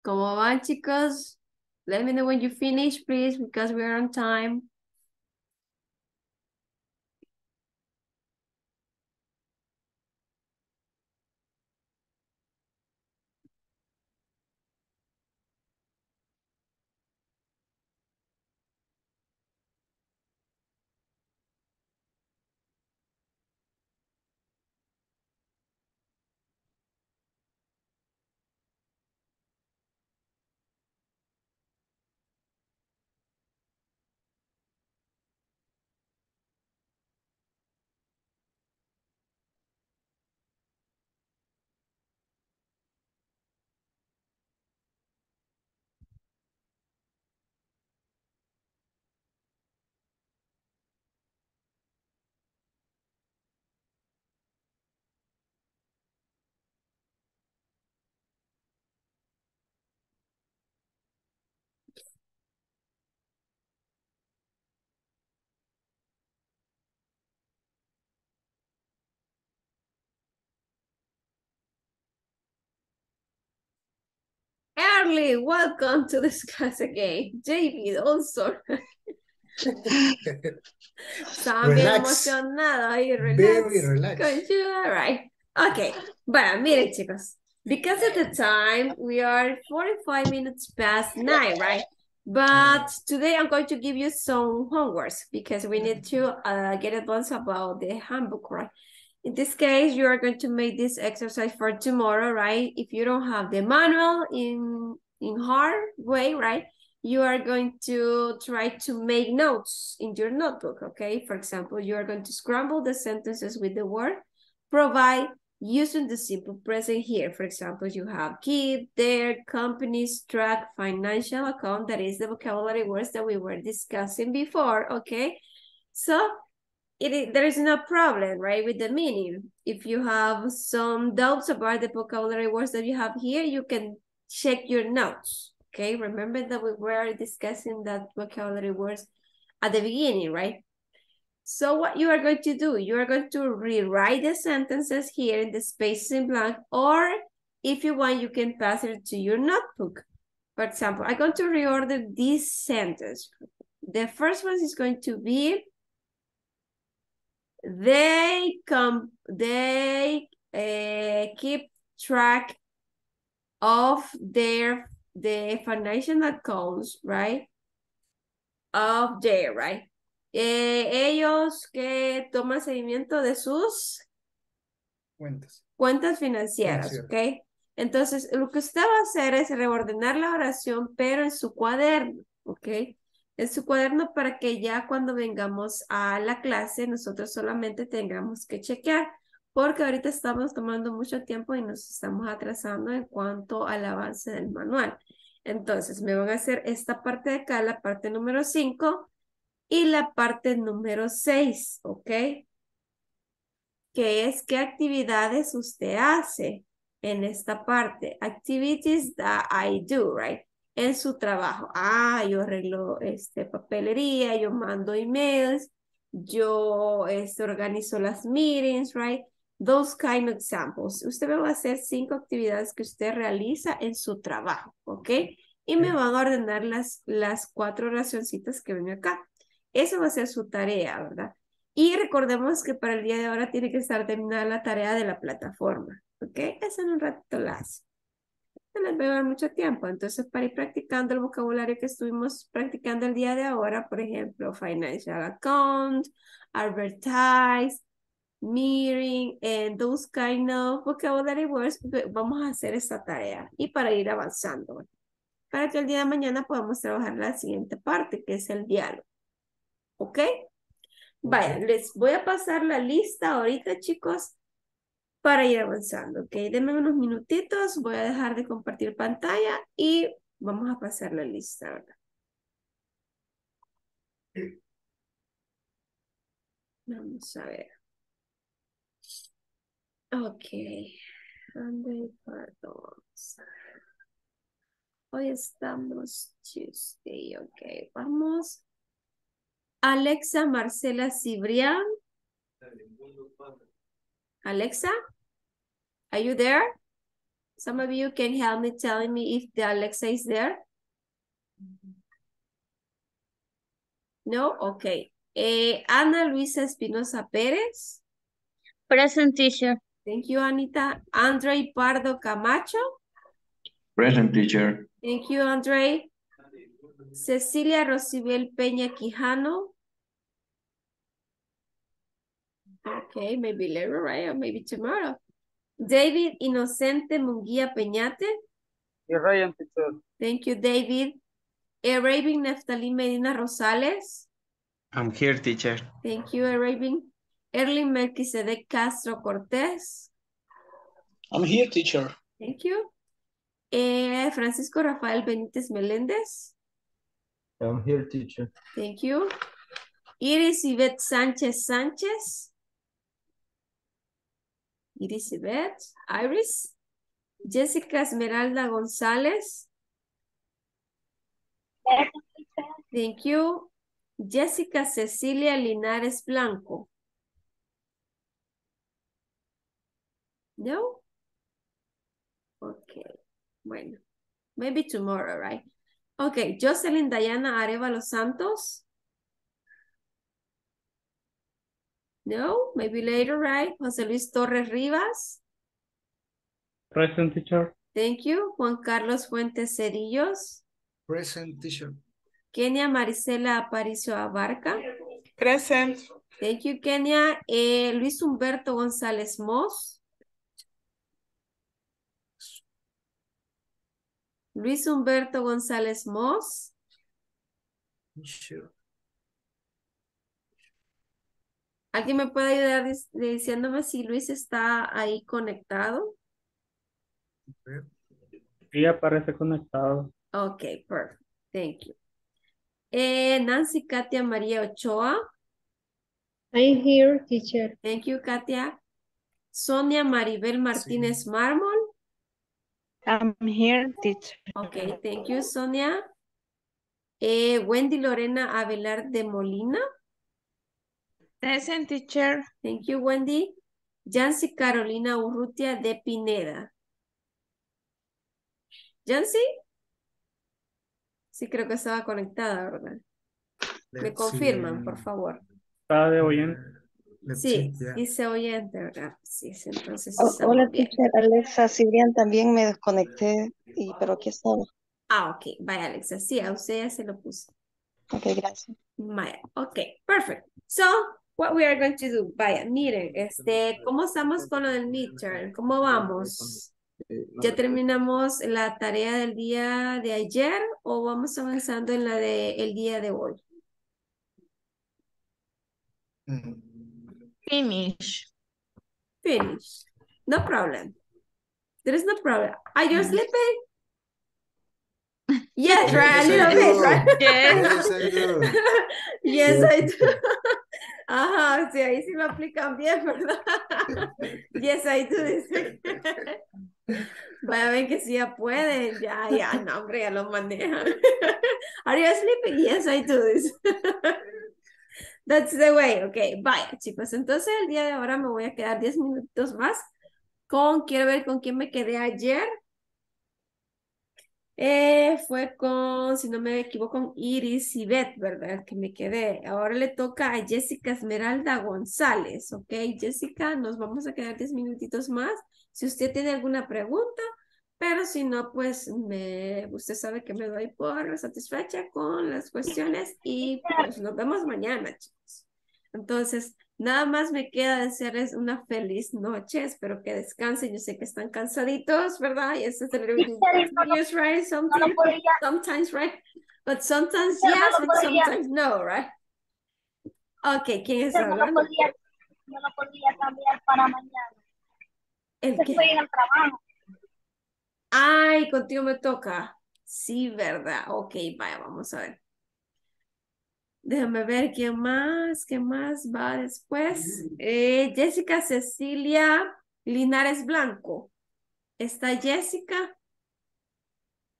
¿Cómo van, chicos? Let me know when you finish, please, because we're on time. Erly, welcome to this class again. David, also. Relax. All right. Okay. But miren, chicos. Because at the time, we are 45 minutes past 9, right? But today I'm going to give you some homeworks because we need to get advanced about the handbook, right? In this case, you are going to make this exercise for tomorrow, right? If you don't have the manual in hard way, right? You are going to try to make notes in your notebook, okay? For example, you are going to scramble the sentences with the word provide using the simple present here. For example, you have keep, their, companies, track, financial account. That is the vocabulary words that we were discussing before, okay? So, there is no problem, right, with the meaning. If you have some doubts about the vocabulary words that you have here, you can check your notes, okay? Remember that we were discussing that vocabulary words at the beginning, right? So what you are going to do, you are going to rewrite the sentences here in the spaces in blank, or if you want, you can pass it to your notebook. For example, I'm going to reorder this sentence. The first one is going to be, they keep track of the financial accounts, right? Of their, right? Ellos que toman seguimiento de sus cuentas financieras, ¿ok? Entonces, lo que usted va a hacer es reordenar la oración, pero en su cuaderno, ¿ok? En su cuaderno para que ya cuando vengamos a la clase nosotros solamente tengamos que chequear, porque ahorita estamos tomando mucho tiempo y nos estamos atrasando en cuanto al avance del manual. Entonces me van a hacer esta parte de acá, la parte número 5 y la parte número 6, ¿ok? Que es qué actividades usted hace en esta parte. Activities that I do, right? En su trabajo. Ah, yo arreglo papelería, yo mando emails, yo organizo las meetings, right? Those kind of examples. Usted me va a hacer 5 actividades que usted realiza en su trabajo, ¿ok? Y me van a ordenar las 4 oracioncitas que ven acá. Eso va a ser su tarea, ¿verdad? Y recordemos que para el día de ahora tiene que estar terminada la tarea de la plataforma, ¿ok? Eso en un ratito la hace. No les voy a dar mucho tiempo, entonces para ir practicando el vocabulario que estuvimos practicando el día de ahora, por ejemplo, financial account, advertise, meeting, and those kind of vocabulary words, vamos a hacer esta tarea y para ir avanzando, para que el día de mañana podamos trabajar la siguiente parte, que es el diálogo, ¿ok? Vaya, les voy a pasar la lista ahorita, chicos, para ir avanzando, ¿ok? Denme unos minutitos, voy a dejar de compartir pantalla y vamos a pasar la lista ahora. Vamos a ver. Ok. Andre Pardo. Hoy estamos Tuesday, ok. Vamos. Alexa Marcela Cibrián. Alexa, are you there? Some of you can help me telling me if the Alexa is there. No? Okay. Ana Luisa Espinosa Perez. Present, teacher. Thank you, Anita. Andre Pardo Camacho. Present, teacher. Thank you, Andre. Cecilia Rosibel Peña Quijano. Okay, maybe later, right? Or maybe tomorrow. David Inocente Munguia Peñate. Ryan, teacher. Thank you, David. Raven Neftalí Medina Rosales. I'm here, teacher. Thank you, Raven. Erly Melquisedec Castro Cortez. I'm here, teacher. Thank you. Francisco Rafael Benitiz Melendez. I'm here, teacher. Thank you. Iris Yvette Sanchez Sanchez. Iris Yvette. Iris. Jessica Esmeralda González. Thank you. Jessica Cecilia Linares Blanco. No? Okay. Bueno. Maybe tomorrow, right? Okay. Jocelyn Dayana Arévalo Santos. No? Maybe later, right? José Luis Torres Rivas. Present, teacher. Thank you. Juan Carlos Fuentes Cedillos. Present, teacher. Kenia Maricela Aparicio Abarca. Present. Thank you, Kenia. Luis Humberto González Moss. Luis Humberto González Moss. Sure. ¿Alguien me puede ayudar diciéndome si Luis está ahí conectado? Sí, aparece conectado. Ok, perfect. Thank you. Nancy Katia María Ochoa. I'm here, teacher. Thank you, Katia. Sonia Maribel Martínez Mármol. I'm here, teacher. Okay, thank you, Sonia. Wendy Lorena Avelar de Molina. Present, teacher. Thank you, Wendy. Yancy Carolina Urrutia de Pineda. Yancy? Sí, creo que estaba conectada, ¿verdad? Me confirman, por favor. Está de oyente. Sí, dice oyente, ¿verdad? Sí, entonces. Hola, teacher. Alexa Cibrián, también me desconecté, pero aquí estaba. Ah, ok. Vaya, Alexa. Sí, a usted ya se lo puse. Okay, gracias. Maya. Okay, perfect. So, what we are going to do, vaya, miren, ¿cómo estamos con lo del midterm? ¿Cómo vamos? ¿Ya terminamos la tarea del día de ayer o vamos avanzando en la del día de hoy? Finish. Finish. No problem. There is no problem. Are you sleeping? Yes, right, a little bit, right? Yes, I do. Yes, I do. Ajá, sí, ahí sí lo aplican bien, ¿verdad? Yes, I do. Dice. Vaya, ven que sí ya pueden. Ya, no, hombre, ya lo manejan. Are you sleeping? Yes, I do. Dice. That's the way. Ok, vaya, chicos. Entonces, el día de ahora me voy a quedar 10 minutos más con, quiero ver con quién me quedé ayer. Fue con, si no me equivoco, con Iris Yvette, ¿verdad? Que me quedé. Ahora le toca a Jessica Esmeralda González, ¿ok? Jessica, nos vamos a quedar 10 minutitos más. Si usted tiene alguna pregunta, pero si no, pues usted sabe que me doy por satisfecha con las cuestiones y pues nos vemos mañana, chicos. Entonces, nada más me queda desearles una feliz noche. Espero que descansen. Yo sé que están cansaditos, ¿verdad? Y eso es el news, right? Sometimes, right? But sometimes yes, and sometimes no, right? Okay, ¿quién es hablando? Yo no podía cambiar para mañana. Estoy en el trabajo. Ay, contigo me toca. Sí, ¿verdad? Ok, vaya, vamos a ver. Déjame ver qué más va después. Jessica Cecilia Linares Blanco. Está Jessica.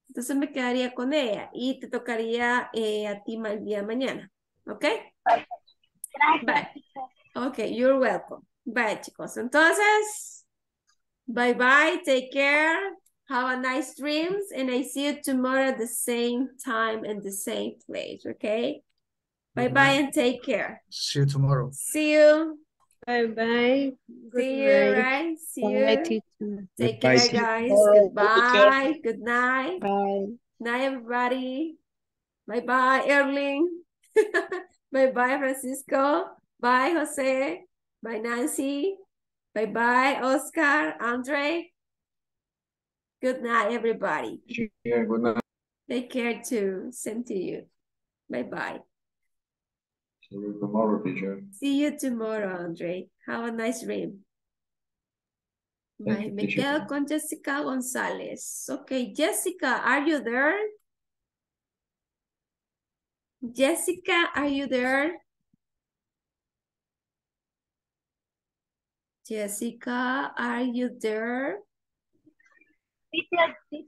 Entonces me quedaría con ella y te tocaría a ti el día de mañana. ¿Ok? Gracias. Bye. Ok, you're welcome. Bye, chicos. Entonces, bye bye, take care. Have a nice dreams, and I see you tomorrow at the same time and the same place, okay? Bye-bye and take care. See you tomorrow. See you. Bye-bye. See you, right? See you. Take care, guys. Goodbye. Good night. Bye. Night, everybody. Bye-bye, Erling. Bye-bye, Francisco. Bye, Jose. Bye, Nancy. Bye-bye, Oscar, Andre. Good night, everybody. Good night. Take care, too. Same to you. Bye-bye. See you tomorrow, teacher. See you tomorrow, Andre. Have a nice dream. Bye. Me quedo con Jessica González. Okay, Jessica, are you there? Jessica, are you there? Jessica, are you there? Dice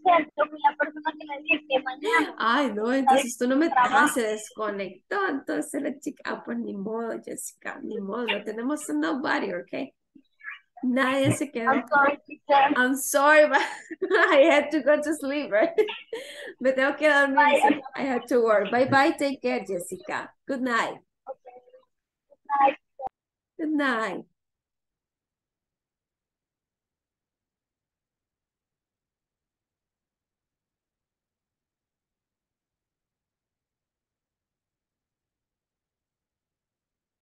la persona que le dije que mañana. Ay, no, entonces tú no me se desconectó. Entonces la chica, pues ni modo, Jessica, ni modo. Tenemos a nobody, ¿ok? Nadie se quedó. I'm sorry, teacher. I'm sorry, but I had to go to sleep, right? Me tengo que dormir. Bye. I had to work. Bye-bye, take care, Jessica. Good night. Okay. Good night. Good night.